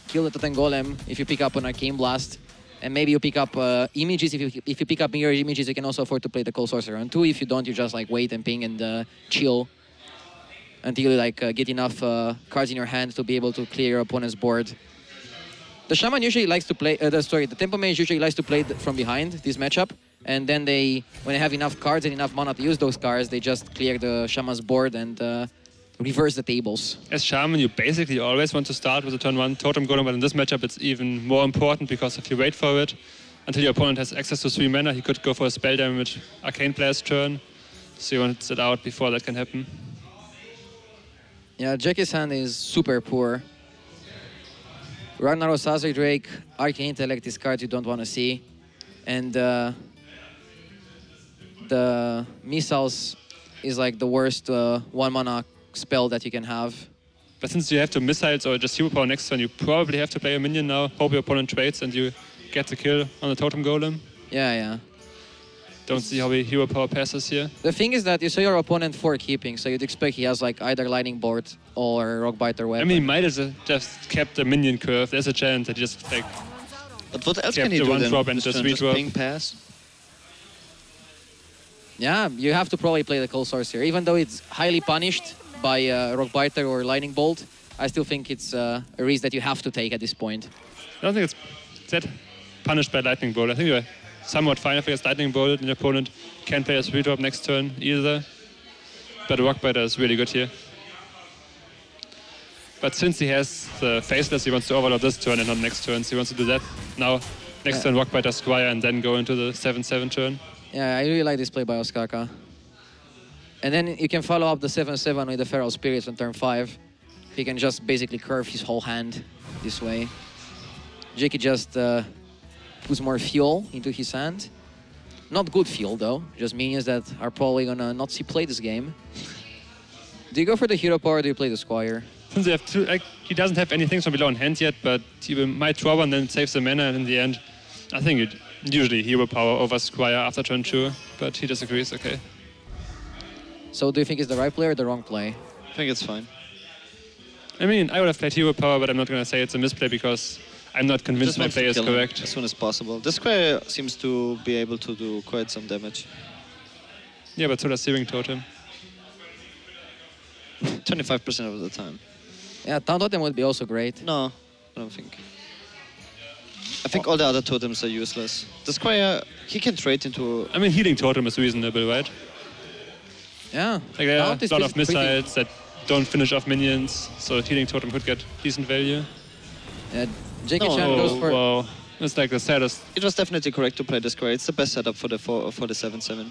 kill the Totem Golem if you pick up an Arcane Blast. And maybe you pick up images. If you pick up Mirror Images, you can also afford to play the Cull Sorcerer on 2. If you don't, you just like wait and ping and chill until you like get enough cards in your hand to be able to clear your opponent's board. The Shaman usually likes to play. The Tempo Mage usually likes to play from behind this matchup and then they, when they have enough cards and enough mana to use those cards, they just clear the Shaman's board and reverse the tables. As Shaman, you basically always want to start with a turn 1 Totem Golem, but in this matchup it's even more important because if you wait for it, until your opponent has access to 3 mana, he could go for a spell damage Arcane Blast turn, so you want it out before that can happen. Yeah, Jackie's hand is super poor. Ragnaros, Azure Drake, Arcane Intellect is cards you don't want to see. And the Missiles is like the worst one-mana spell that you can have. But since you have to Missiles or just Hero Power next turn, you probably have to play a minion now, hope your opponent trades and you get the kill on the Totem Golem. Yeah, yeah. Don't see how he Hero Power passes here. The thing is that you saw your opponent 4 keeping, so you'd expect he has like either Lightning Bolt or Rockbiter weapon. I mean, he might have just kept the minion curve. There's a chance that he just like. But what else can he do then? Kept the one drop and just re-drop. Ping pass. Yeah, you have to probably play the Cold Sorcerer, even though it's highly punished by Rockbiter or Lightning Bolt. I still think it's a risk that you have to take at this point. I don't think it's that punished by Lightning Bolt. I think you're somewhat fine if he has Lightning Bolt and your opponent can play a 3-drop next turn either. But Rockbiter is really good here. But since he has the Faceless, he wants to overlap this turn and not next turn, so he wants to do that. Now, next turn Rockbiter Squire and then go into the 7-7 turn. Yeah, I really like this play by Osaka. And then you can follow up the 7-7 with the Feral Spirits on turn 5. He can just basically curve his whole hand this way. Jackie just puts more fuel into his hand. Not good fuel though, just minions that are probably gonna not see play this game. Do you go for the Hero Power or do you play the Squire? Since they have two, like, he doesn't have anything from below on hand yet, but he might draw one and then saves the mana, and in the end, I think it usually Hero Power over Squire after turn 2, but he disagrees, okay. So do you think it's the right play or the wrong play? I think it's fine. I mean, I would have played Hero Power, but I'm not going to say it's a misplay because I'm not convinced my play is correct. As soon as possible. The Squire seems to be able to do quite some damage. Yeah, but so does Searing Totem. 25% of the time. Yeah, Town Totem would be also great. No, I don't think. I think all the other totems are useless. The Squire, he can trade into... I mean, Healing Totem is reasonable, right? Yeah. Like, there are a lot of missiles that don't finish off minions, so Healing Totem could get decent value. Yeah, Jackie Chan goes for... Wow. It's like the saddest... It was definitely correct to play the Squire. It's the best setup for the 7-7.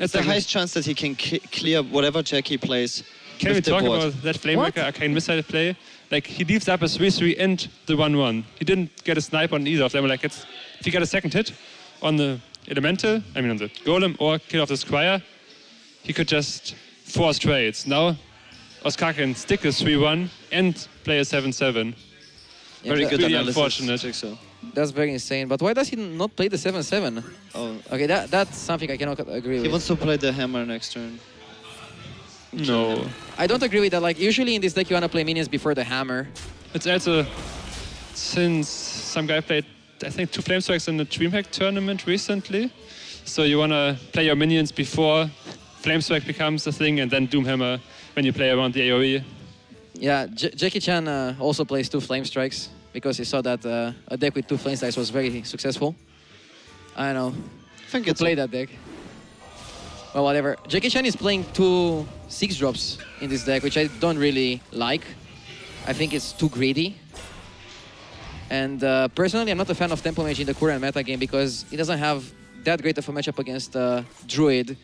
It's the highest chance that he can clear whatever Jackie plays. Can we talk about that Flamewaker Arcane Missile play? Like, he leaves up a 3-3 and the 1-1. He didn't get a snipe on either of them. Like, it's, if he got a second hit on the Elemental, I mean on the Golem, or kill off the Squire, he could just force trades. Now, Osaka can stick a 3-1 and play a 7-7. Yeah, very good really analysis. Unfortunate. I think so. That's very insane, but why does he not play the 7-7? Oh. Okay, that's something I cannot agree with. He wants to play the hammer next turn. No. I don't agree with that, like usually in this deck you want to play minions before the hammer. It's also, since some guy played, I think, 2 Flamestrikes in the DreamHack tournament recently, so you want to play your minions before Flamestrike becomes a thing and then Doomhammer when you play around the AoE. Yeah, Jackie Chan also plays 2 Flamestrikes because he saw that a deck with 2 Flamestrikes was very successful. I don't know. I think it's play that deck. Well, whatever. Jackie Chan is playing 2 6-drops in this deck, which I don't really like. I think it's too greedy. And personally, I'm not a fan of Tempo Mage in the current meta game because it doesn't have that great of a matchup against Druid.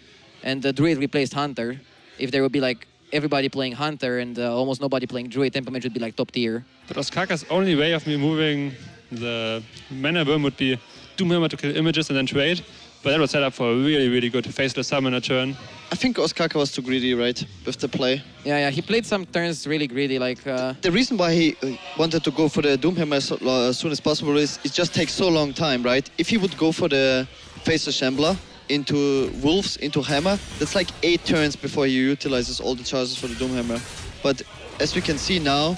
And the Druid replaced Hunter. If there would be like everybody playing Hunter and almost nobody playing Druid, Tempo Mage would be like top tier. But Osaka's only way of me moving the mana worm would be Doomhammer to kill images and then trade. But that was set up for a really, really good Faceless Summoner turn. I think Osaka was too greedy, right, with the play? Yeah, yeah, he played some turns really greedy, like... The reason why he wanted to go for the Doomhammer so, as soon as possible is it just takes so long time, right? If he would go for the Faceless Shambler into Wolves, into Hammer, that's like 8 turns before he utilizes all the charges for the Doomhammer. But as we can see now,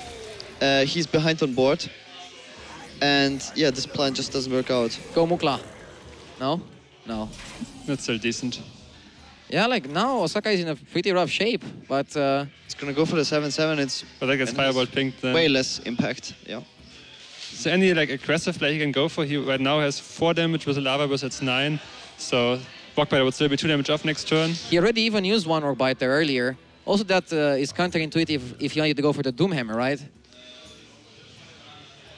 he's behind on board. And yeah, this plan just doesn't work out. Go Mukla. No? No. That's still decent. Yeah, like now Osaka is in a pretty rough shape, but... it's gonna go for the 7-7, it's... But that gets Fireball pinged then. Way less impact, yeah. So any like aggressive play he can go for, he right now has 4 damage with a Lava Burst, that's 9. So Rockbiter would still be 2 damage off next turn. He already even used one Rockbiter earlier. Also that is counterintuitive if you need to go for the Doomhammer, right?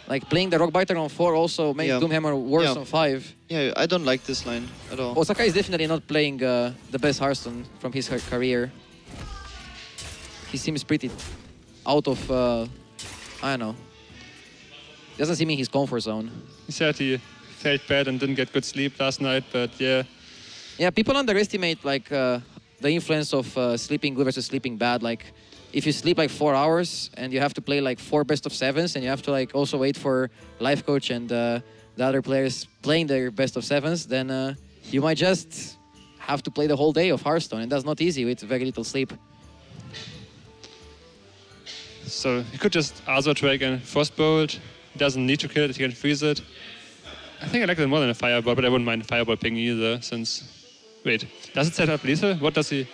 Like playing the Rockbiter on 4 also makes Doomhammer worse on 5. Yeah, I don't like this line at all. Osaka is definitely not playing the best Hearthstone from his career. He seems pretty out of, I don't know. Doesn't seem in his comfort zone. He said he felt bad and didn't get good sleep last night, but yeah. Yeah, people underestimate like the influence of sleeping good versus sleeping bad. Like, if you sleep like 4 hours and you have to play like 4 best of 7s and you have to like also wait for life coach and the other players playing their best of 7s, then you might just have to play the whole day of Hearthstone, and that's not easy with very little sleep. So he could just Azor Drake and Frostbolt. He doesn't need to kill it, he can freeze it. I think I like it more than a Fireball, but I wouldn't mind Fireball ping either since... Wait, does it set up lethal? What does he...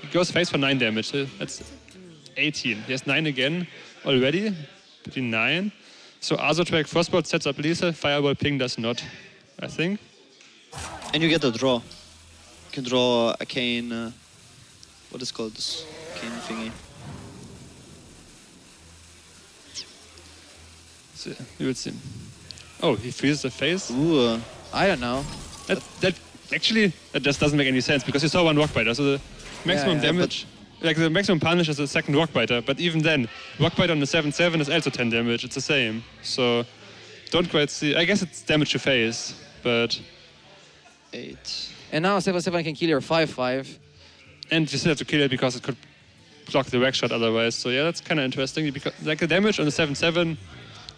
He goes face for 9 damage, that's... 18. He has 9 again already, between 9. So Azor Drake Frostbolt sets up lethal, Fireball ping does not, I think. And you get a draw. You can draw a cane... what is called this cane thingy? So you would see. Oh, he freezes the face? Ooh, I don't know. That just doesn't make any sense because you saw one Rockbiter, so the maximum damage... Like, the maximum punish is the second Rockbiter, but even then, Rockbiter on the 7-7 is also 10 damage, it's the same. So, don't quite see... I guess it's damage to face, but... 8. And now 7-7 can kill your 5-5. And you still have to kill it because it could block the Wreck Shot otherwise. So yeah, that's kind of interesting, because like the damage on the 7-7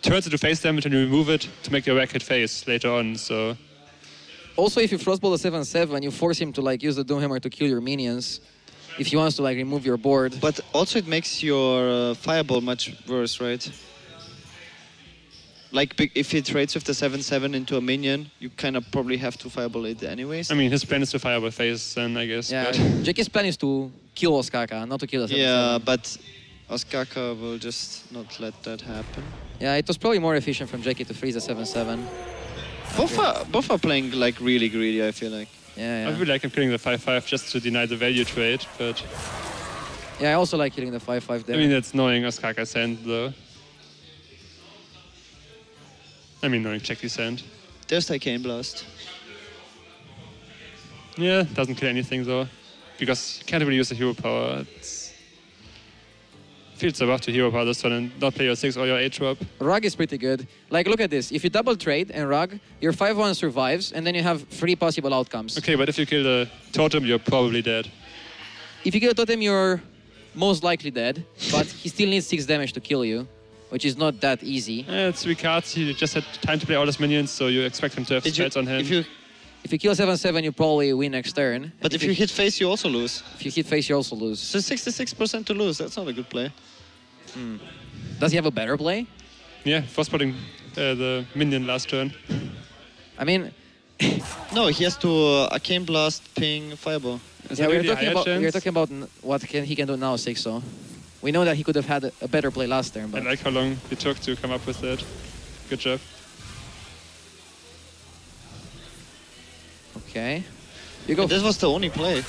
turns into face damage and you remove it to make your Wreck Hit face later on, so... Also, if you Frostbolt the 7-7, you force him to like use the Doomhammer to kill your minions. If he wants to like remove your board. But also it makes your Fireball much worse, right? Like if he trades with the 7-7 into a minion, you kind of probably have to Fireball it anyways. I mean, his plan is to Fireball face then, I guess. Yeah, Jackie's plan is to kill Osaka, not to kill the 7-7. Yeah, but Osaka will just not let that happen. Yeah, it was probably more efficient from Jackie to freeze the 7-7. Both are playing like really greedy, I feel like. Yeah, yeah. I feel like I'm killing the 5-5 just to deny the value trade, but... Yeah, I also like killing the 5-5 there. I mean, that's annoying Osaka's hand, though. I mean, knowing Jackie's hand. There's Arcane Blast. Yeah, doesn't kill anything, though. Because you can't really use the hero power. It's... Feels about to hero power this one and not play your 6 or your 8 drop. Rug is pretty good. Like, look at this. If you double trade and Rug, your 5-1 survives, and then you have 3 possible outcomes. Okay, but if you kill the Totem, you're probably dead. If you kill the Totem, you're most likely dead, but he still needs 6 damage to kill you, which is not that easy. Yeah, it's 3 cards. He just had time to play all his minions, so you expect him to have stats on hand. If you kill 7-7, you probably win next turn. But if you hit face, you also lose. If you hit face, you also lose. So 66% to lose, that's not a good play. Mm. Does he have a better play? Yeah, Frostbolting the minion last turn. I mean... No, he has to Arcane Blast, ping, Fireball. Yeah, we're talking about what he can do now, 6-0. We know that he could have had a better play last turn, but... I like how long it took to come up with that. Good job. Okay. You go. This was the only play.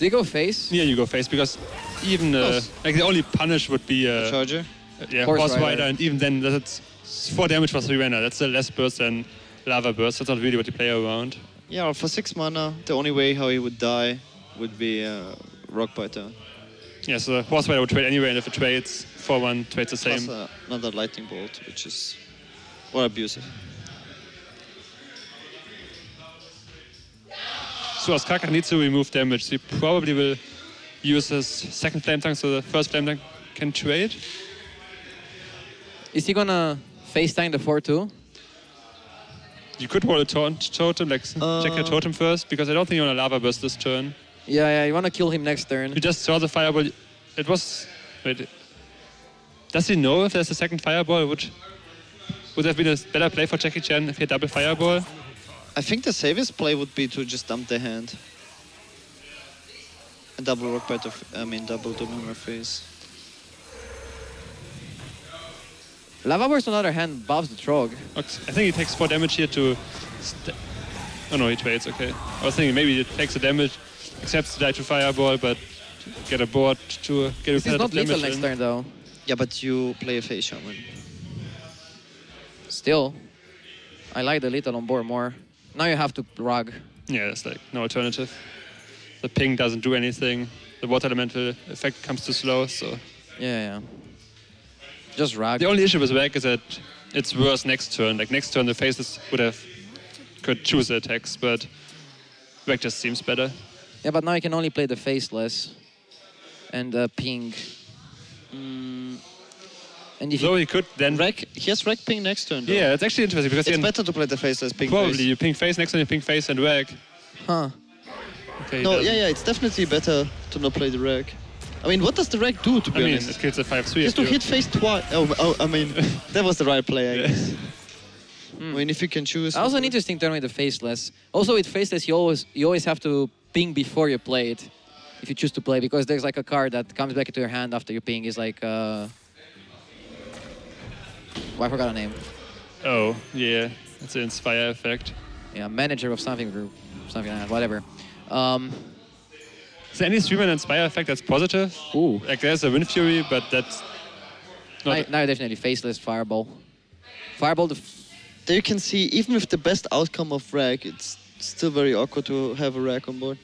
Do you go face? Yeah, you go face because even like the only punish would be a charger. Yeah, Horse Rider, and even then that's 4 damage for 3 mana. That's a less burst than Lava Burst. That's not really what you play around. Yeah, for 6 mana, the only way how he would die would be Rockbiter. Yeah, so Horse Rider would trade anyway, and if it trades, 4-1 trades the same. Plus another Lightning Bolt, which is more abusive. So Osaka needs to remove damage, so he probably will use his second Flametongue, so the first Flametongue can trade. Is he gonna face tank the 4-2? You could roll a totem, like check your totem first, because I don't think you want to Lava Burst this turn. Yeah, yeah, you want to kill him next turn. You just saw the Fireball. It was... Wait... Does he know if there's a second Fireball? Would have been a better play for Jackie Chan if he had double Fireball? I think the safest play would be to just dump the hand. And double Rockbiter, double Doomhammer face. Lava Burst on the other hand buffs the Trog. I think he takes 4 damage here to... Oh no, he trades, okay. I was thinking maybe it takes the damage, accepts to die to Fireball, but get a board to get a repetitive damage. It's not lethal next turn though. Yeah, but you play a Faceless Shaman. Still, I like the lethal on board more. Now you have to rug. Yeah, that's like no alternative. The ping doesn't do anything. The water elemental effect comes too slow, so... Yeah, yeah. Just rag. The only issue with rag is that it's worse next turn. Like next turn, the faces could choose the attacks, but rag just seems better. Yeah, but now you can only play the faceless and ping. And if he could then rag. He has rag ping next turn. Though. Yeah, it's actually interesting because it's better to play the faceless ping. Probably face. You ping face next turn, you ping face and rag. Huh. Okay, no, yeah, it's definitely better to not play the rag. I mean, what does the rag do, to be honest? It kills a 5-3. Just to hit face twice. Oh, I mean, that was the right play, I guess. I mean, if you can choose... Also an interesting turn with the Faceless. Also with Faceless, you always have to ping before you play it, if you choose to play, because there's like a card that comes back into your hand after you ping. It's like... Oh, I forgot a name. Oh, yeah. It's an Inspire effect. Yeah, manager of something group. Something like that, whatever. Is there any streamer and Inspire effect that's positive? Ooh. Like there's a Wind Fury, but that's not... Now definitely Faceless, Fireball. Fireball the... There you can see, even with the best outcome of Rag, it's still very awkward to have a Rag on board.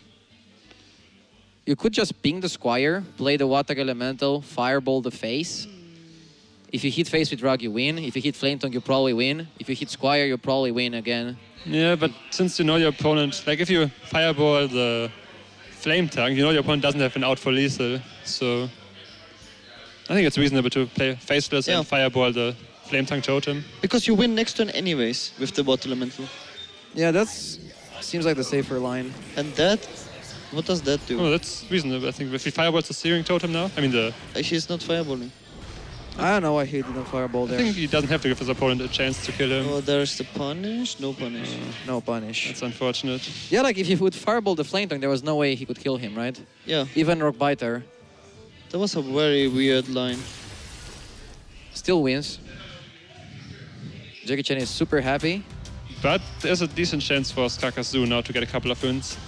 You could just ping the Squire, play the Water Elemental, Fireball the Face. If you hit Face with Rag, you win. If you hit Flametongue, you probably win. If you hit Squire, you probably win again. Yeah, but since you know your opponent... Like if you Fireball the... Flametongue, you know your opponent doesn't have an out for lethal, so I think it's reasonable to play Faceless and Fireball the Flametongue Totem. Because you win next turn anyways with the Water Elemental. Yeah, that seems like the safer line. And that, what does that do? Oh, that's reasonable. I think if he Fireballs the Searing Totem now, I mean the... He's not Fireballing. I don't know why he didn't Fireball there. I think he doesn't have to give his opponent a chance to kill him. Oh, there's the punish? No punish. No punish. That's unfortunate. Yeah, like if he would Fireball the Flametongue, there was no way he could kill him, right? Yeah. Even Rockbiter. That was a very weird line. Still wins. Jackie Chan is super happy. But there's a decent chance for Skakazu now to get a couple of wins.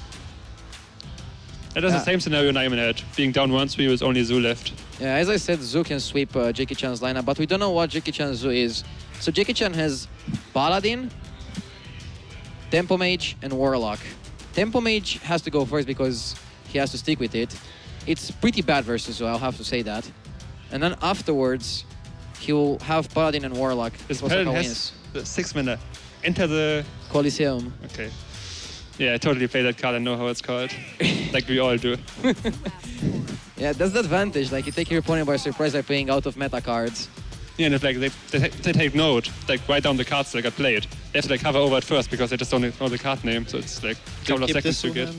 That was the same scenario Naiman had. Being down 1-3 with only Zoo left. Yeah, as I said, Zoo can sweep Jackie Chan's lineup, but we don't know what Jackie Chan's Zoo is. So Jackie Chan has Paladin, Tempo Mage, and Warlock. Tempo Mage has to go first because he has to stick with it. It's pretty bad versus Zoo, I'll have to say that. And then afterwards, he'll have Paladin and Warlock. This Paladin has the 6-mana. Enter the... Coliseum. Okay. Yeah, I totally play that card and know how it's called. Like we all do. Yeah, that's the advantage. Like, you take your opponent by surprise by playing out of meta cards. Yeah, and it's like they take note, like write down the cards that got played. They have to like hover over it first because they just don't know the card name, so it's like a couple of seconds to get.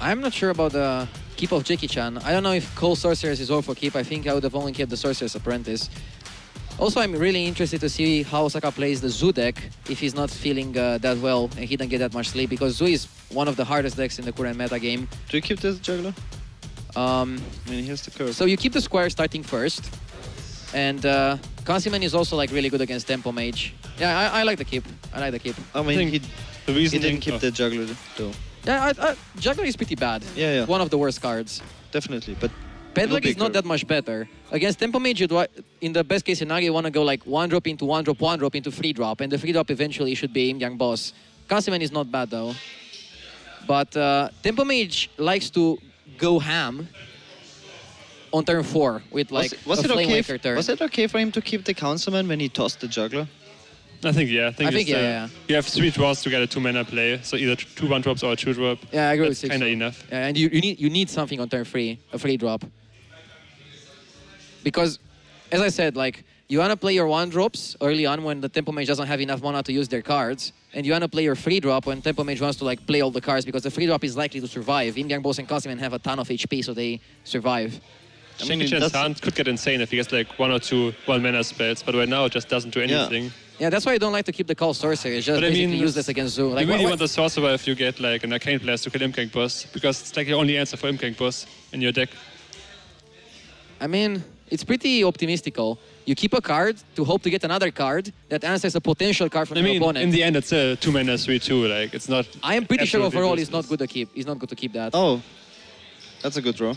I'm not sure about the keep of Jackie Chan. I don't know if Cole Sorceress is all for keep. I think I would have only kept the Sorceress Apprentice. Also, I'm really interested to see how Osaka plays the Zoo deck if he's not feeling that well and he doesn't get that much sleep, because Zoo is one of the hardest decks in the current meta game. Do you keep this Juggler? I mean, here's the curve. So you keep the Squire starting first, and Councilman is also like really good against Tempo Mage. Yeah, I like the keep. I like the keep. I mean, the reason he didn't keep the Juggler though. Yeah, Juggler is pretty bad. Yeah, yeah. One of the worst cards. Definitely, but. Pedlag is not that much better. Against Tempo Mage, in the best case scenario, you want to go like 1-drop into 3-drop, and the 3-drop eventually should be Im Yang Boss. Councilman is not bad though. But Tempo Mage likes to go ham on turn 4 with like a Flamewaker turn. Was it okay for him to keep the Councilman when he tossed the Juggler? I think yeah. You have 3 draws to get a 2-mana play, so either 2 1-drops or a 2-drop. Yeah, I agree with 6. That's kind of enough. Yeah, and you need something on turn 3, a 3-drop. Because, as I said, like, you want to play your 1-drops early on when the Tempo Mage doesn't have enough mana to use their cards, and you want to play your 3-drop when Tempo Mage wants to, like, play all the cards, because the 3-drop is likely to survive. Im Yang Boss and Councilman have a ton of HP, so they survive. I mean, Jackie Chan could get insane if he gets, like, 1 or 2 1-mana spells, but right now it just doesn't do anything. Yeah, that's why I don't like to keep the Call Sorcerer. It's just basically useless against Zoo. Like, you really want the Sorcerer if you get, like, an Arcane Blast to kill Im Gang Boss, because it's, like, your only answer for Im Gang Boss in your deck. I mean... it's pretty optimistical. You keep a card to hope to get another card that answers a potential card from your opponent. In the end, it's a 2-3/2. Like, it's not. I am pretty sure overall it's not good to keep. It's not good to keep that. Oh, that's a good draw.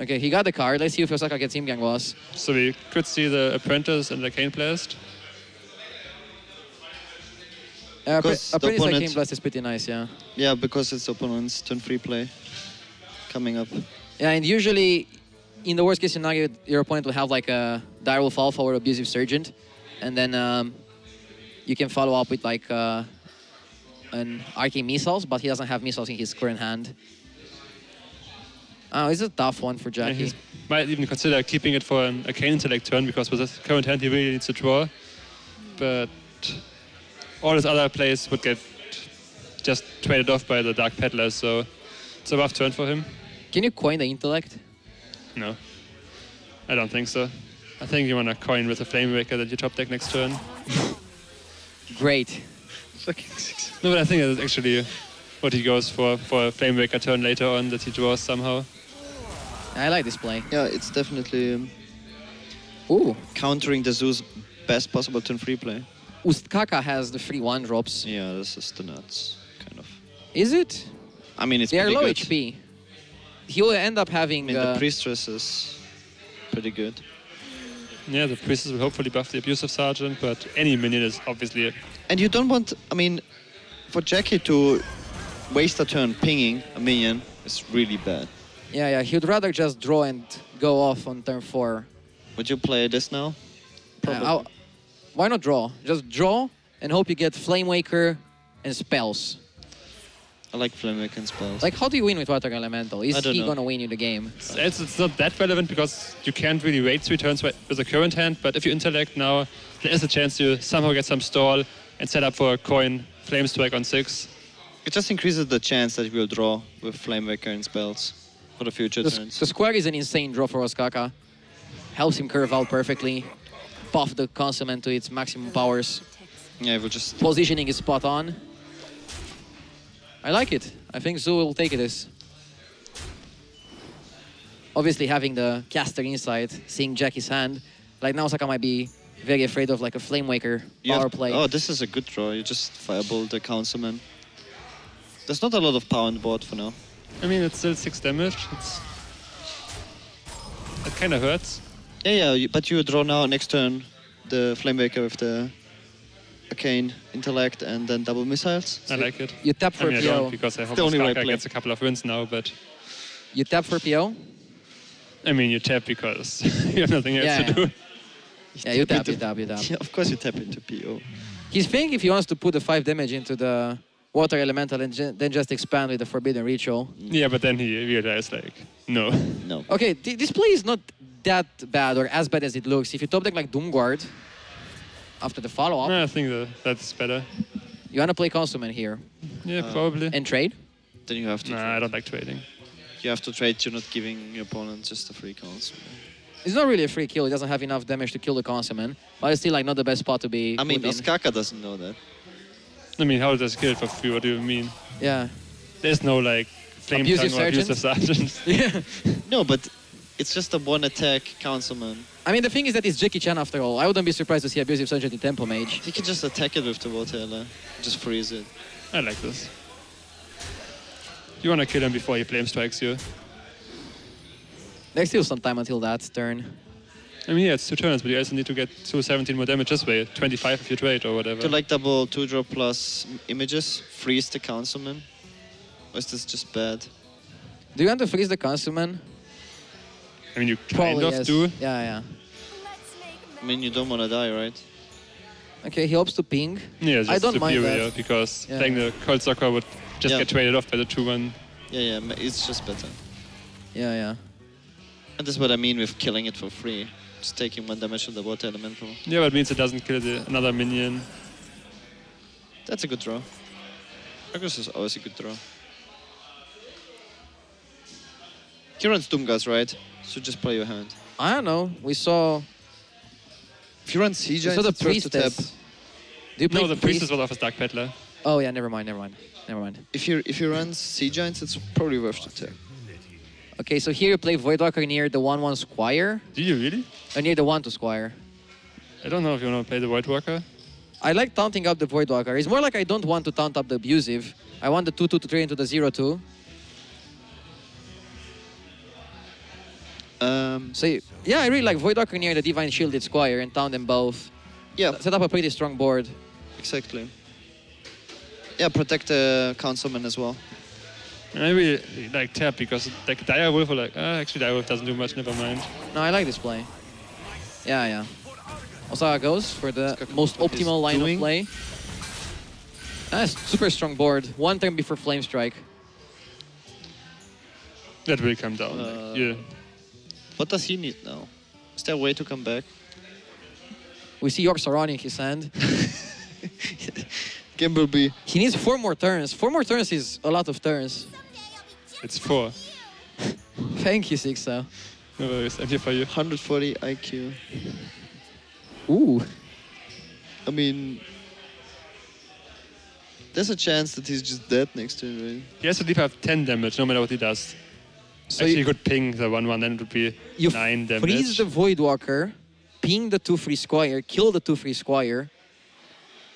Okay, he got the card. Let's see if Osaka gets Himgang Boss. So we could see the Apprentice and the Arcane Blast. Because Apprentice and Arcane Blast is pretty nice, yeah. Yeah, because it's the opponent's turn 3 play coming up. Yeah, and usually, in the worst case scenario, your opponent will have like a Direwolf Alpha or Abusive Sergeant, and then you can follow up with like an Arcane Missiles, but he doesn't have Missiles in his current hand. Oh, it's a tough one for Jackie. Yeah, he might even consider keeping it for an Arcane Intellect turn, because with his current hand he really needs to draw. But all his other plays would get just traded off by the Dark Peddler, so it's a rough turn for him. Can you coin the Intellect? No, I don't think so. I think you want to coin with the Flamewaker that you top deck next turn. Great. No, but I think that's actually what he goes for a Flamewaker turn later on that he draws somehow. I like this play. Yeah, it's definitely countering the Zoo's best possible turn 3 play. Ustkaka has the free 1-drops. Yeah, this is the nuts, kind of. Is it? I mean, it's pretty good. They are low HP. He will end up having... I mean, the Priestess is pretty good. Yeah, the Priestess will hopefully buff the Abusive Sergeant, but any minion is obviously... And you don't want... I mean, for Jackie to waste a turn pinging a minion is really bad. Yeah, yeah, he would rather just draw and go off on turn 4. Would you play this now? Probably. Why not draw? Just draw and hope you get Flamewaker and spells. I like Flamewater and spells. Like, how do you win with Water Elemental? Is he going to win you the game? It's not that relevant, because you can't really wait 3 turns with the current hand, but if you intellect now, there is a chance you somehow get some stall and set up for a coin Flame Strike on 6. It just increases the chance that we'll draw with Flamewaker and spells for the future turns. The square is an insane draw for Osaka. Helps him curve out perfectly, buff the consummate to its maximum powers. Yeah, we'll just... Positioning is spot on. I like it. I think Zoo will take this. Obviously, having the caster inside, seeing Jackie's hand, like now Osaka might be very afraid of like a Flamewaker power play. Oh, this is a good draw. You just fireball the Councilman. There's not a lot of power on the board for now. I mean, it's still 6 damage. It kind of hurts. Yeah, yeah, but you draw now next turn the Flamewaker with the Arcane Intellect and then double missiles. So I like it. You tap for PO. Because I hope Osaka gets a couple of wins now, but... You tap for PO? I mean, you tap because you have nothing else to do. Yeah, you tap. Yeah, of course you tap into PO. He's thinking if he wants to put the 5 damage into the Water Elemental and then just expand with the Forbidden Ritual. Yeah, but then he realized, like, no. No. Okay, this play is not that bad or as bad as it looks. If you top deck like Doomguard, after the follow-up. No, I think that's better. You want to play Consummate here? Yeah, probably. And trade? Then you have to trade. I don't like trading. You have to trade, you're not giving your opponent just a free Consummate. It's not really a free kill, it doesn't have enough damage to kill the Consummate, but it's still like not the best spot to be. I mean, Osaka doesn't know that. I mean, how does kill for free? What do you mean? Yeah. There's no like Flametongue or Abusive Sergeant. Yeah. No, but it's just a 1-attack Councilman. I mean, the thing is that it's Jackie Chan after all. I wouldn't be surprised to see Abusive Sergeant in Tempo Mage. He can just attack it with the Water Elemental. Just freeze it. I like this. You want to kill him before he Flame Strikes you. There's still some time until that turn. I mean, yeah, it's 2 turns, but you also need to get 217 more damage this way. 25 if you trade or whatever. To like double 2-drop plus images, freeze the Councilman? Or is this just bad? Do you want to freeze the Councilman? I mean, you kind of do. Yeah, yeah. I mean, you don't want to die, right? Okay, he hopes to ping. Yeah, just I don't mind that. Because playing the Cold Soccer would just get traded off by the 2-1. Yeah, yeah, it's just better. Yeah, yeah. And that's what I mean with killing it for free. Just taking 1 damage from the Water Elemental. Yeah, but it means it doesn't kill another minion. That's a good draw. Argus is always a good draw. Kieran's Doomguards, right? So just play your hand. I don't know. We saw... If you run Sea Giant, the Priestess. No, the Priestess will offer Dark Peddler. Oh yeah, never mind. If you run Sea Giants, it's probably worth to tap. Okay, so here you play Voidwalker near the 1-1 Squire. Do you really? Near the 1-2 Squire. I don't know if you want to play the Voidwalker. I like taunting up the Voidwalker. It's more like I don't want to taunt up the Abusive. I want the 2-2 to trade into the 0-2. So yeah, I really like Voidwalker near the Divine Shielded Squire and taunt them both. Yeah. Set up a pretty strong board. Exactly. Yeah, protect the Councilman as well. I really like tap because like Dire Wolf are like, actually Dire Wolf doesn't do much, never mind. No, I like this play. Yeah, yeah. Osaka goes for the most optimal line of play. That's super strong board. One turn before Flame Strike. That will come down. Yeah. What does he need now? Is there a way to come back? We see York Saron in his hand. Gimbleby. He needs 4 more turns. 4 more turns is a lot of turns. It's 4. Thank you, Sixo. No worries, amplify you. 140 IQ. Ooh. I mean, there's a chance that he's just dead next turn, right? He has to leave have 10 damage, no matter what he does. So actually, you could ping the 1-1, then it would be 9 damage. Freeze the Voidwalker, ping the 2-3 Squire, kill the 2-3 Squire,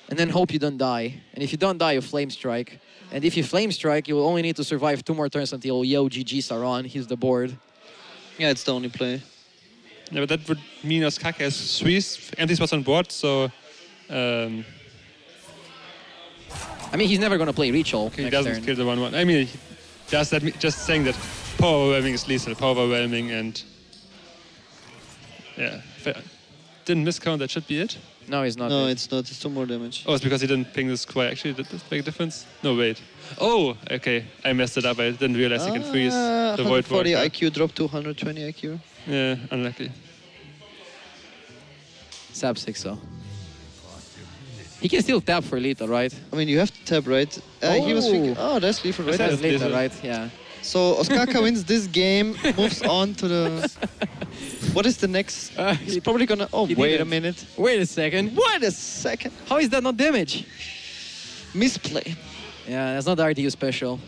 and then hope you don't die. And if you don't die, you Flame Strike. And if you Flame Strike, you will only need to survive 2 more turns until Yo GG Saron hits the board. Yeah, it's the only play. Yeah, but that would mean Osaka has 3 empty spots on board, so... I mean, he's never going to play Ritual. He doesn't kill the 1-1. I mean, just saying that Power Overwhelming is lethal. Power Overwhelming and... Yeah, fair. Didn't miscount, that should be it. No, it's not. No, it. It's not. It's 2 more damage. Oh, it's because he didn't ping the Squire. Actually, did this make a difference? No, wait. Oh, okay. I messed it up. I didn't realize he can freeze the Void Walker. 140 IQ dropped to 120 IQ. Yeah, unlucky. Sab 6-0. He can still tap for lethal, right? I mean, you have to tap, right? He was thinking, that's lethal, right? That's lethal, right? Yeah. So Osaka wins this game, moves on to the... What is the next? He's probably gonna... Oh, wait a minute. Wait a second. Wait a second. How is that not damage? Misplay. Yeah, that's not the RDU special.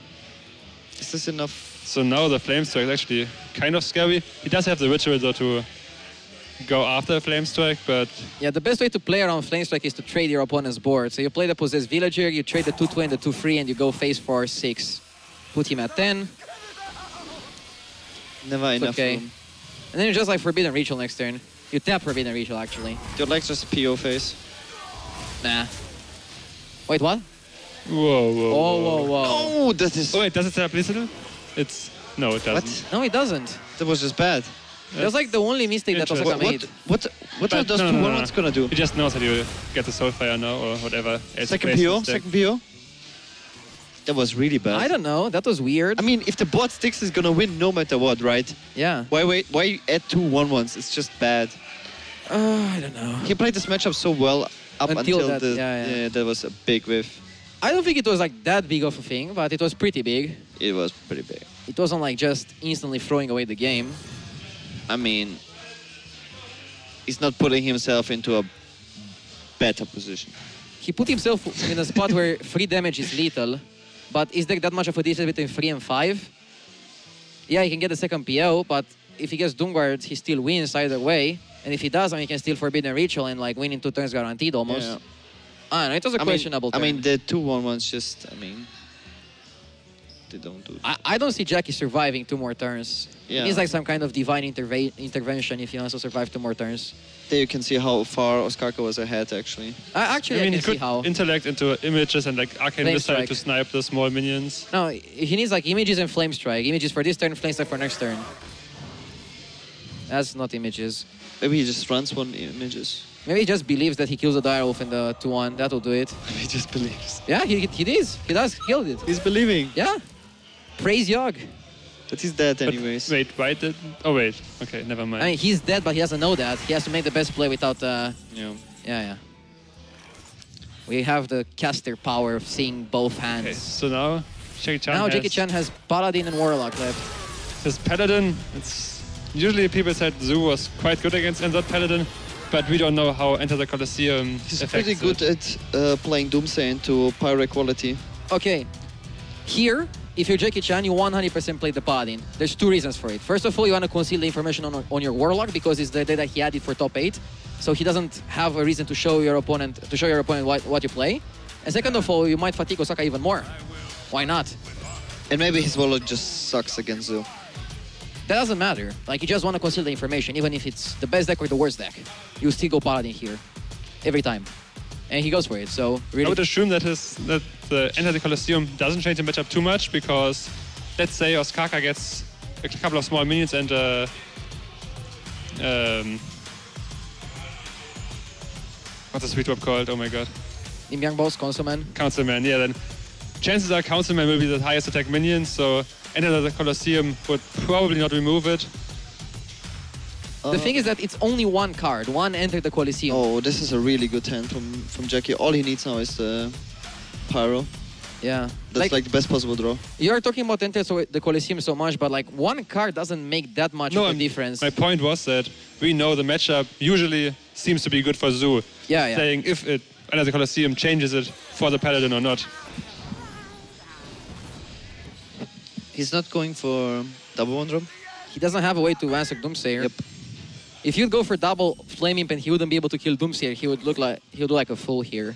Is this enough? So now the Flame Strike is actually kind of scary. He does have the ritual though to go after Flame Strike, but... Yeah, the best way to play around Flame Strike is to trade your opponent's board. So you play the Possessed Villager, you trade the 2-2 and the 2-3, and you go face 4-6. Put him at 10. Never enough. Okay. Room. And then you're just like Forbidden Ritual next turn. You tap Forbidden Ritual actually. You're like just a PO phase. Nah. Wait, what? Whoa, whoa. Oh, whoa, whoa. Oh, that is. Oh, wait, does it set up lethal? It's. No, it doesn't. What? No, it doesn't. That was just bad. That was like the only mistake that Osaka made. What does 2-1-1's gonna do? He just knows that you get the Soulfire now or whatever. Second PO? Second PO? That was really bad. I don't know. That was weird. I mean, if the board sticks, it's gonna win no matter what, right? Yeah. Why wait? Why add 2 1-1s? It's just bad. I don't know. He played this matchup so well up until that, that was a big whiff. I don't think it was like that big of a thing, but it was pretty big. It was pretty big. It wasn't like just instantly throwing away the game. I mean, he's not putting himself into a better position. He put himself in a spot where 3 damage is lethal. But is there that much of a difference between 3 and 5? Yeah, he can get the second PO, but if he gets Doomguard, he still wins either way. And if he doesn't, he can still Forbidden Ritual and like win in 2 turns guaranteed almost. Yeah. I don't know, it was a questionable turn. I mean, the 2-1-1s just, I mean, they don't do that. I don't see Jackie surviving 2 more turns. Yeah. It needs like some kind of divine intervention if he wants to survive 2 more turns. There you can see how far Osaka was ahead, actually. I mean, he could intellect into images and like Arcane Missile to snipe the small minions. No, he needs like images and Flame Strike. Images for this turn, Flame Strike for next turn. That's not images. Maybe he just runs 1 images. Maybe he just believes that he kills the Dire Wolf in the 2-1. That'll do it. He just believes. Yeah, he does killed it. He's believing. Yeah. Praise Yogg. But he's dead anyways. But wait, why did... Oh, wait. Okay, never mind. I mean, he's dead, but he doesn't know that. He has to make the best play without... Yeah. We have the caster power of seeing both hands. Okay, so now Jackie Chan has Paladin and Warlock left. His Paladin, it's... Usually people said Zoo was quite good against Enzard Paladin, but we don't know how Enter the Colosseum affects it. He's pretty good at playing Doomsayer into Pyro quality. Okay. Here, if you're Jackie Chan, you 100% play the Paladin. There's two reasons for it. First of all, you want to conceal the information on your Warlock because it's the data he added for top 8. So he doesn't have a reason to show your opponent what you play. And second of all, you might fatigue Osaka even more. Why not? And maybe his Warlock just sucks against Zoo. That doesn't matter. Like, you just want to conceal the information, even if it's the best deck or the worst deck. You still go Paladin here, every time. And he goes for it, so really... I would assume that the Enter the Colosseum doesn't change the matchup too much, because let's say Osaka gets a couple of small minions and what's the sweet drop called? Oh my god. Nimbyang Boss, Councilman? Councilman, yeah. Then chances are Councilman will be the highest attack minion, so Enter the Colosseum would probably not remove it. The thing is that it's only one card, one Enter the Colosseum. Oh, this is a really good hand from Jackie. All he needs now is Pyro. Yeah. That's like the best possible draw. You're talking about Enter the Colosseum so much, but like one card doesn't make that much of a difference. My point was that we know the matchup usually seems to be good for Zoo. Yeah, yeah. Saying if it Enter the Colosseum changes it for the Paladin or not. He's not going for double one drop? He doesn't have a way to answer Doomsayer. Yep. If you'd go for double Flame Imp and he wouldn't be able to kill Doomsayer, he would look like he'll do like a fool here.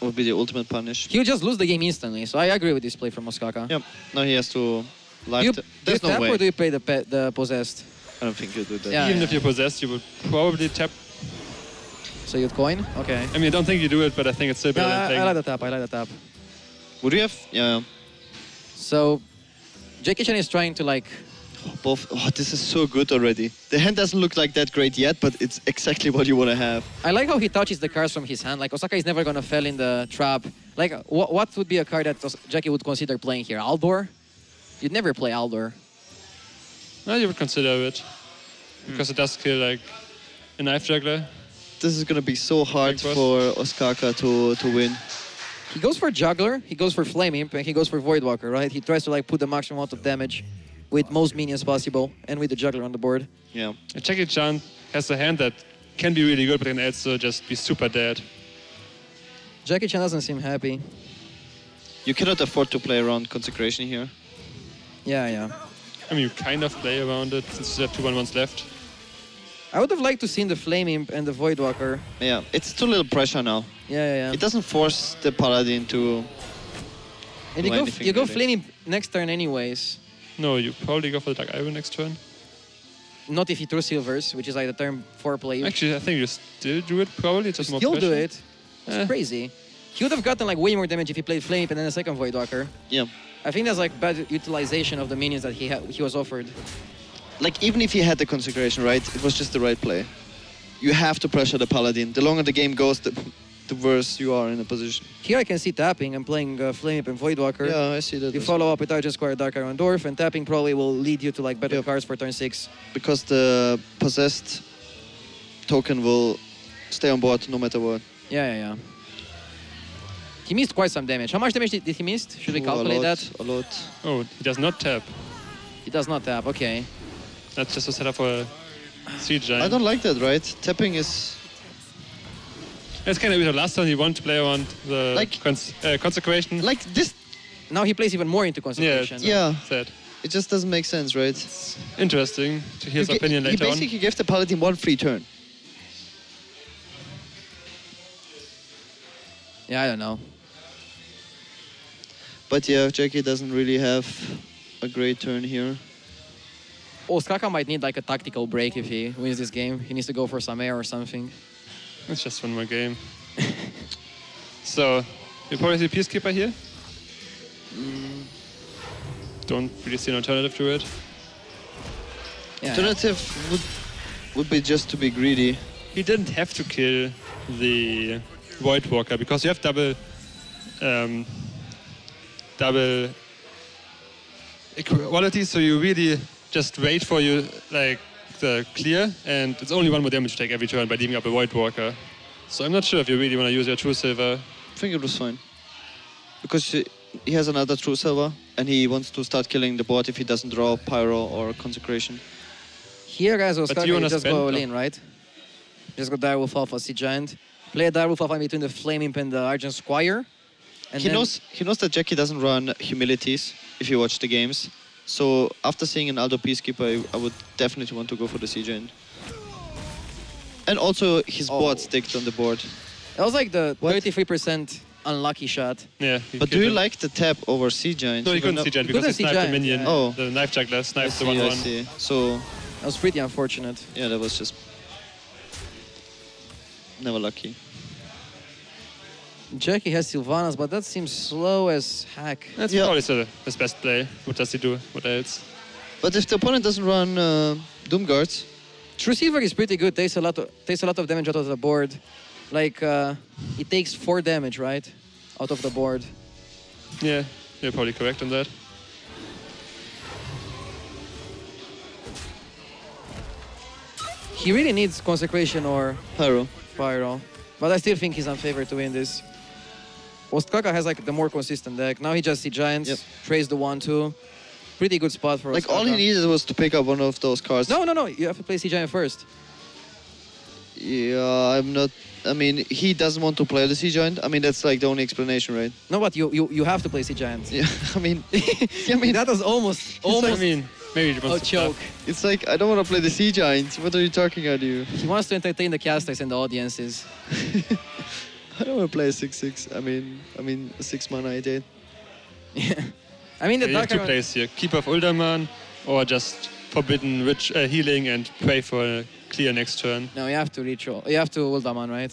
Would be the ultimate punish. He would just lose the game instantly. So I agree with this play from Osaka. Yep. Now he has to life. There's no way. Or do you play the possessed? I don't think you do that. Yeah, even if you're possessed, you would probably tap. So you'd coin? Okay. I mean, I don't think you do it, but I think it's still better than playing. I like the tap. I like the tap. Would you have? Yeah. So Jackie Chan is trying to like. Oh, this is so good already. The hand doesn't look like that great yet, but it's exactly what you want to have. I like how he touches the cards from his hand. Like, Osaka is never going to fall in the trap. Like, what would be a card that Jackie would consider playing here? Aldor? You'd never play Aldor. No, you would consider it. Because it does kill, like, a knife juggler. This is going to be so hard for Osaka to win. He goes for Juggler, he goes for Flame Imp, and he goes for Voidwalker, right? He tries to, like, put the maximum amount of damage with most minions possible, and with the Juggler on the board. Yeah. And Jackie Chan has a hand that can be really good, but can also just be super dead. Jackie Chan doesn't seem happy. You cannot afford to play around Consecration here. Yeah, yeah. I mean, you kind of play around it, since you have 2/1s left. I would have liked to see the Flame Imp and the Voidwalker. Yeah, it's too little pressure now. Yeah, yeah, yeah. It doesn't force the Paladin to... And you go Flame Imp next turn anyways. No, you probably go for the Dark Iron next turn. Not if you throw Silvers, which is like the turn 4 play. Actually, I think you still do it, probably. It's just more pressure. Still do it. It's crazy. He would have gotten like way more damage if he played Flame Imp and then a second Voidwalker. Yeah. I think that's like bad utilization of the minions that he was offered. Like, even if he had the Consecration, right, it was just the right play. You have to pressure the Paladin. The longer the game goes, the worse you are in a position. Here I can see tapping and playing Flame Imp and Voidwalker. Yeah, I see that. You follow up with Argent Squire, Dark Iron Dwarf, and tapping probably will lead you to like better cards for turn 6. Because the possessed token will stay on board no matter what. Yeah, yeah, yeah. He missed quite some damage. How much damage did he miss? Should we calculate that? A lot. Oh, he does not tap. He does not tap, okay. That's just a setup for a Sea Giant. I don't like that, right? Tapping is... That's kind of the last time you want to play around the like, Consecration. Like this... Now he plays even more into Consecration. Yeah, sad. It just doesn't make sense, right? It's interesting to hear his opinion later on. He basically gave the Paladin one free turn. Yeah, I don't know. But yeah, Jackie doesn't really have a great turn here. Osaka might need like a tactical break if he wins this game. He needs to go for some air or something. It's just one more game. So, you probably see Peacekeeper here? Don't really see an alternative to it. Yeah, alternative would be just to be greedy. He didn't have to kill the Voidwalker because you have double equality, so you really just wait for you like. Clear, and it's only one more damage you take every turn by leaving up a Voidwalker. So I'm not sure if you really want to use your True Silver. I think it was fine. Because he has another True Silver, and he wants to start killing the board if he doesn't draw Pyro or Consecration. Here, guys, Oscar can just go all in, right? Just go Dire Wolf Alpha, Sea Giant. Play a Dire Wolf Alpha between the Flame Imp and the Argent Squire. And he knows that Jackie doesn't run Humilities. if you watch the games. So after seeing an Aldo Peacekeeper, I would definitely want to go for the Siege End. And also his board sticked on the board. That was like the 33% unlucky shot. Yeah. But do you like the tap over Sea Giant? No, you couldn't Sea Giant because he sniped the minion. Yeah. Oh. The Knife Juggler sniped the 1/1. So that was pretty unfortunate. Yeah, that was just never lucky. Jackie has Sylvanas, but that seems slow as heck. That's probably his best play. What does he do? What else? But if the opponent doesn't run Doom Guards, True Silver is pretty good. Takes a lot of damage out of the board. Like it takes 4 damage, right, out of the board. Yeah, you're probably correct on that. He really needs Consecration or Pyro, but I still think he's unfavored to win this. Osaka has like the more consistent deck. Now he just Sea Giants, trades the 1/2. Pretty good spot for Osaka. Like all he needed was to pick up one of those cards. No, no, no. You have to play Sea Giant first. Yeah, I'm not. I mean, he doesn't want to play the Sea Giant. I mean, that's like the only explanation, right? No, but you have to play Sea Giant. Yeah, I mean, that was almost. Like, I mean, maybe a choke. It's like I don't want to play the Sea Giant. What are you talking about? He wants to entertain the casters and the audiences. I don't want to play a 6/6. I mean, 6 mana 8/8. Yeah, I mean the dark. You have two plays here: Keeper of Uldaman, or just Forbidden Rich Healing and pray for. Clear next turn. No, you have to reach. You have to Uldaman, right?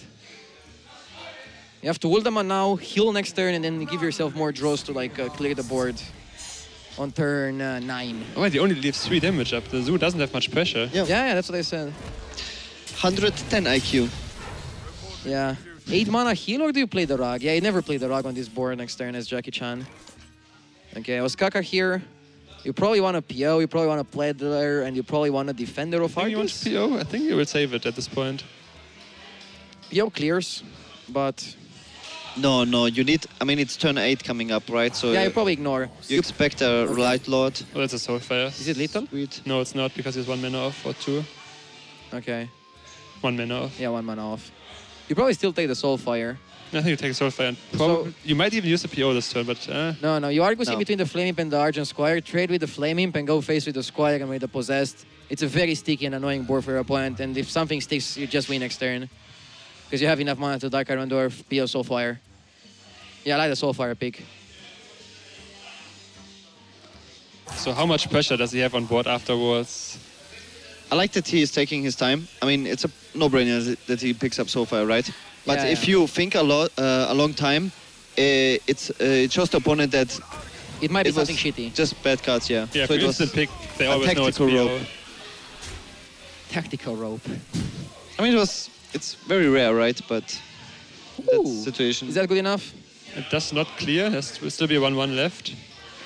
You have to Uldaman now, heal next turn, and then give yourself more draws to like clear the board on turn 9. Oh, wait, he only leaves 3 damage up. The Zoo doesn't have much pressure. Yeah, yeah, that's what I said. 110 IQ. Yeah. 8 mana heal, or do you play the Rag? Yeah, you never play the Rag on this board next turn as Jackie Chan. Okay, Osaka here. You probably want a PO, you probably want a Peddler, and you probably want a Defender of Argus. You want PO? I think you would save it at this point. PO clears, but... No, no, you need... I mean, it's turn 8 coming up, right? So yeah, you probably ignore. You expect a Light Lord. Oh, that's a Soulfire. Is it lethal? Sweet. No, it's not, because it's 1 mana off, or 2. Okay. 1 mana off. Yeah, 1 mana off. You probably still take the Soulfire. I think you take Soulfire and probably, you might even use the PO this turn, but... No, no, you Argus in between the Flame Imp and the Argent Squire, trade with the Flame Imp and go face with the Squire and with the Possessed. It's a very sticky and annoying board for your opponent, and if something sticks, you just win next turn. Because you have enough mana to Dark Iron Dwarf, PO Soulfire. Yeah, I like the Soulfire pick. So how much pressure does he have on board afterwards? I like that he is taking his time. I mean, it's a no-brainer that he picks up Soulfire, right? But if you think a long time, it shows the opponent that it might be something shitty. Just bad cards, yeah. Yeah, so it was pick, they always tactical know it's rope. Tactical rope. I mean, it's very rare, right? But that situation. Is that good enough? It does not clear. There will still be a 1/1 left,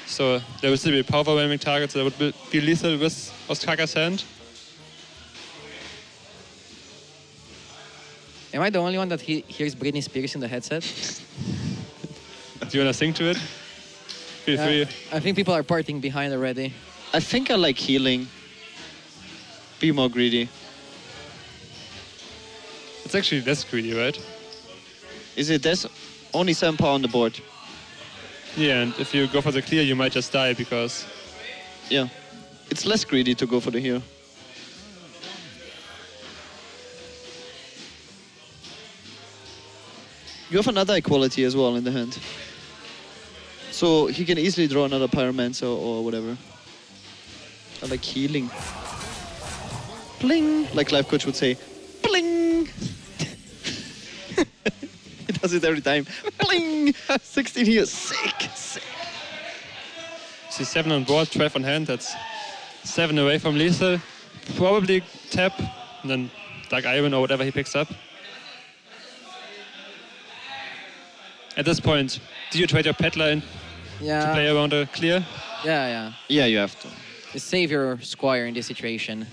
so there will still be power overwhelming targets. So that would be lethal with Osaka's hand. Am I the only one that hears Britney Spears in the headset? Do you want to sing to it? Feel free. I think people are partying behind already. I think I like healing. Be more greedy. It's actually less greedy, right? Is it? There's only 7 power on the board. Yeah, and if you go for the clear, you might just die because... Yeah. It's less greedy to go for the heal. You have another equality as well in the hand. So he can easily draw another Pyromancer or whatever. I like healing. Bling! Like Life Coach would say, bling! He does it every time. Bling! 16 here, sick, sick. See, 7 on board, 12 on hand, that's 7 away from lethal. Probably tap, and then Dark Iron or whatever he picks up. At this point, do you trade your Peddler in to play around a clear? Yeah, yeah. Yeah, you have to. You save your Squire in this situation.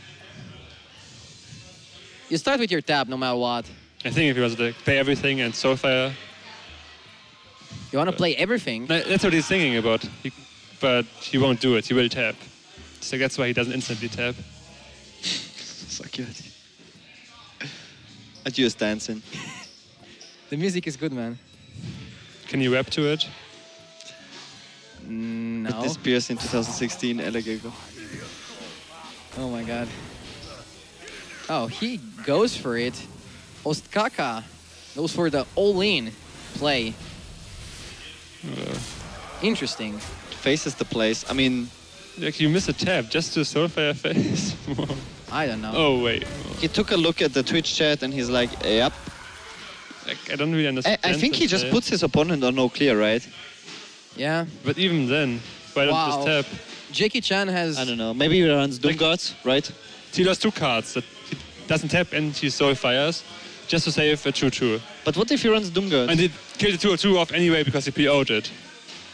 You start with your tap no matter what. I think if you want to play everything and Soulfire... You want to play everything? That's what he's thinking about. But he won't do it, he will tap. So that's why he doesn't instantly tap. So cute. And you dancing. The music is good, man. Can you rap to it? No. that disappears in 2016 Elagego. Oh my god. Oh, he goes for it. Ostkaka goes for the all-in play. Interesting. Faces the place. I mean... Like you miss a tab just to Soulfire face. I don't know. Oh, wait. Oh. He took a look at the Twitch chat and he's like, yep. Like, I don't really understand. I think he just puts his opponent on no clear, right? Yeah. But even then, why don't just tap? Jackie Chan has... I don't know. Maybe he runs Doom Guards, right? He lost two cards that he doesn't tap and he Soulfires just to save a 2-2. But what if he runs Doom Guards? And he killed the 2-2 off anyway because he PO'd it.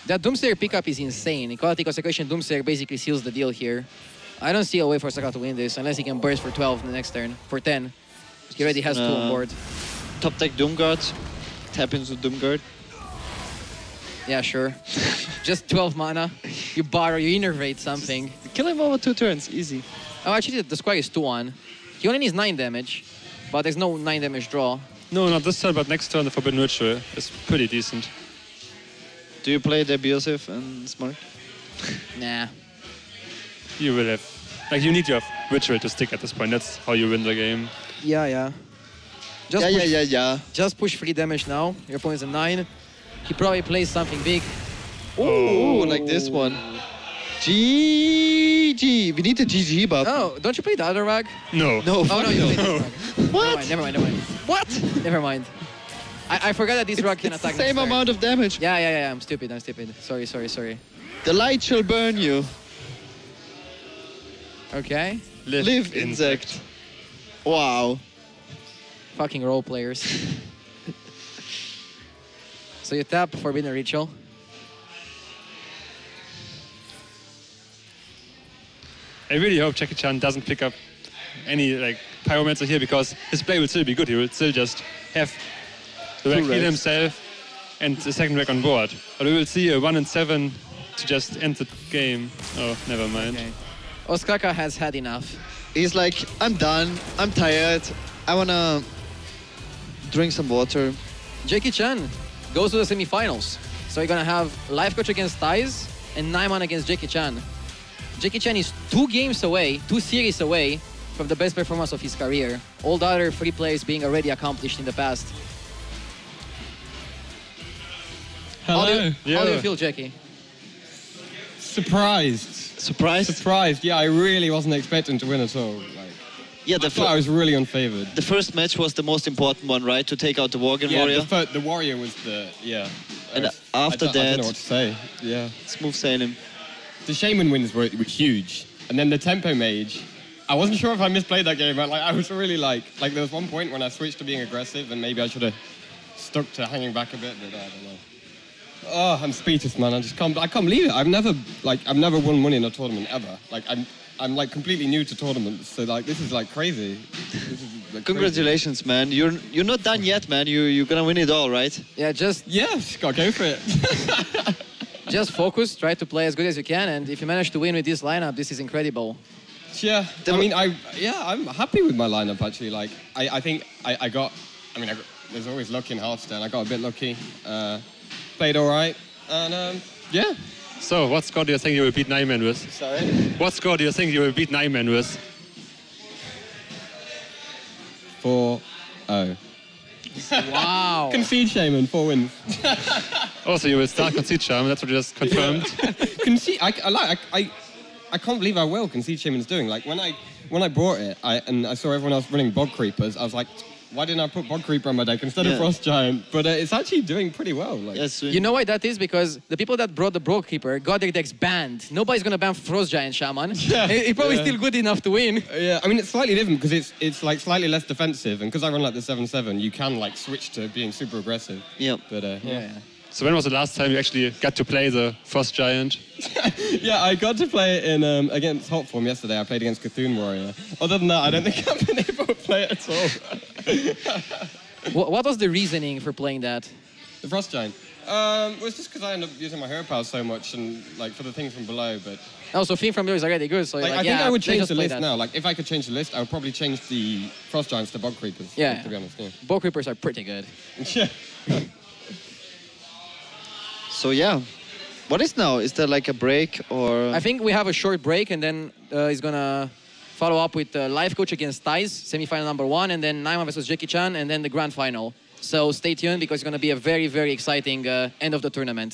That Doomsayer pickup is insane. Equality Consecration Doomsayer basically seals the deal here. I don't see a way for Osaka to win this unless he can burst for 12 in the next turn. For 10. He already has two on board. Top deck Doomguard. Tap into Doomguard. Yeah, sure. Just 12 mana. You borrow, you innervate something. Just kill him over 2 turns. Easy. Oh, actually, the square is 2-1. He only needs 9 damage, but there's no 9 damage draw. No, not this turn, but next turn the Forbidden Ritual is pretty decent. Do you play Debusive and Smart? Nah. You will have... Like, you need your ritual to stick at this point. That's how you win the game. Yeah, yeah. Just Just push 3 damage now. Your opponent's at 9. He probably plays something big. Ooh, oh, like this one. GG. We need a GG button. Oh, don't you play the other rag? No. No. Oh, no, you play this rag. What? Never mind, never mind. What? Never mind. I forgot that this rock can attack. Same amount of damage. Yeah, yeah, yeah. I'm stupid. I'm stupid. Sorry, sorry, sorry. The light shall burn you. Okay. Live insect. Wow. Fucking role players. So you tap Forbidden Ritual. I really hope Jackie Chan doesn't pick up any like Pyromancer here because his play will still be good. He will still just have. So he'll heal himself and the second wreck on board. But we will see a 1-7 to just end the game. Oh, never mind. Okay. Osaka has had enough. He's like, I'm done, I'm tired, I wanna drink some water. Jackie Chan goes to the semifinals. So you're gonna have Life Coach against Thais and Naiman against Jackie Chan. Jackie Chan is 2 games away, 2 series away from the best performance of his career. All the other 3 plays being already accomplished in the past. Hello. How do you feel, Jackie? Surprised. Surprised? Surprised, yeah. I really wasn't expecting to win at all. Like, yeah, I thought I was really unfavored. The first match was the most important one, right? To take out the Worgen Warrior? Yeah, the Warrior was the... Yeah. And after that... I don't know what to say. Yeah. Smooth sailing. The Shaman wins were huge. And then the Tempo Mage. I wasn't sure if I misplayed that game, but like, I was really like... There was one point when I switched to being aggressive and maybe I should have stuck to hanging back a bit, but I don't know. Oh, I'm speechless, man. I can't believe it. I've never won money in a tournament ever. Like, I'm like completely new to tournaments. So like, this is like crazy. This is, like, congratulations, crazy. Man. You're not done yet, man. You're gonna win it all, right? Yeah, just gotta go for it. Just focus. Try to play as good as you can, and if you manage to win with this lineup, this is incredible. Yeah. I'm happy with my lineup actually. Like, I think there's always luck in Hearthstone. I got a bit lucky. Played all right, and yeah. So, what score do you think you will beat Naiman with? Sorry? What score do you think you will beat Naiman with? 4-0. Wow. Concede Shaman, 4 wins. Also, you will start Concede Shaman, that's what you just confirmed. Concede, I can't believe how well Concede Shaman's doing. Like, when I bought it, and I saw everyone else running Bog Creepers, I was like, why didn't I put Bog Creeper on my deck instead of Frost Giant? But it's actually doing pretty well. Like. Yes, you know why that is? Because the people that brought the Bog Creeper got their decks banned. Nobody's going to ban Frost Giant Shaman. Yeah. It's probably still good enough to win. Yeah, I mean, it's slightly different because it's like slightly less defensive. And because I run like the 7-7, you can like switch to being super aggressive. Yep. But, yeah. So when was the last time you actually got to play the Frost Giant? Yeah, I got to play it in, against Hot Form yesterday. I played against Cthulhu Warrior. Other than that, I don't think I've been able to play it at all. What was the reasoning for playing that? The Frost Giant? It was just because I ended up using my hero power so much and like for the Thing from Below, but... Oh, so Thing from Below is already good, so like, I think I would change the list now. Like, if I could change the list, I would probably change the Frost Giants to Bog Creepers, to be honest. Yeah. Bog Creepers are pretty good. Yeah. So yeah, What is now? Is there like a break or...? I think we have a short break and then he's gonna follow up with Life Coach against Thais, semi-final #1, and then Naima versus Jackie Chan, and then the grand final. So stay tuned because it's gonna be a very, very exciting end of the tournament.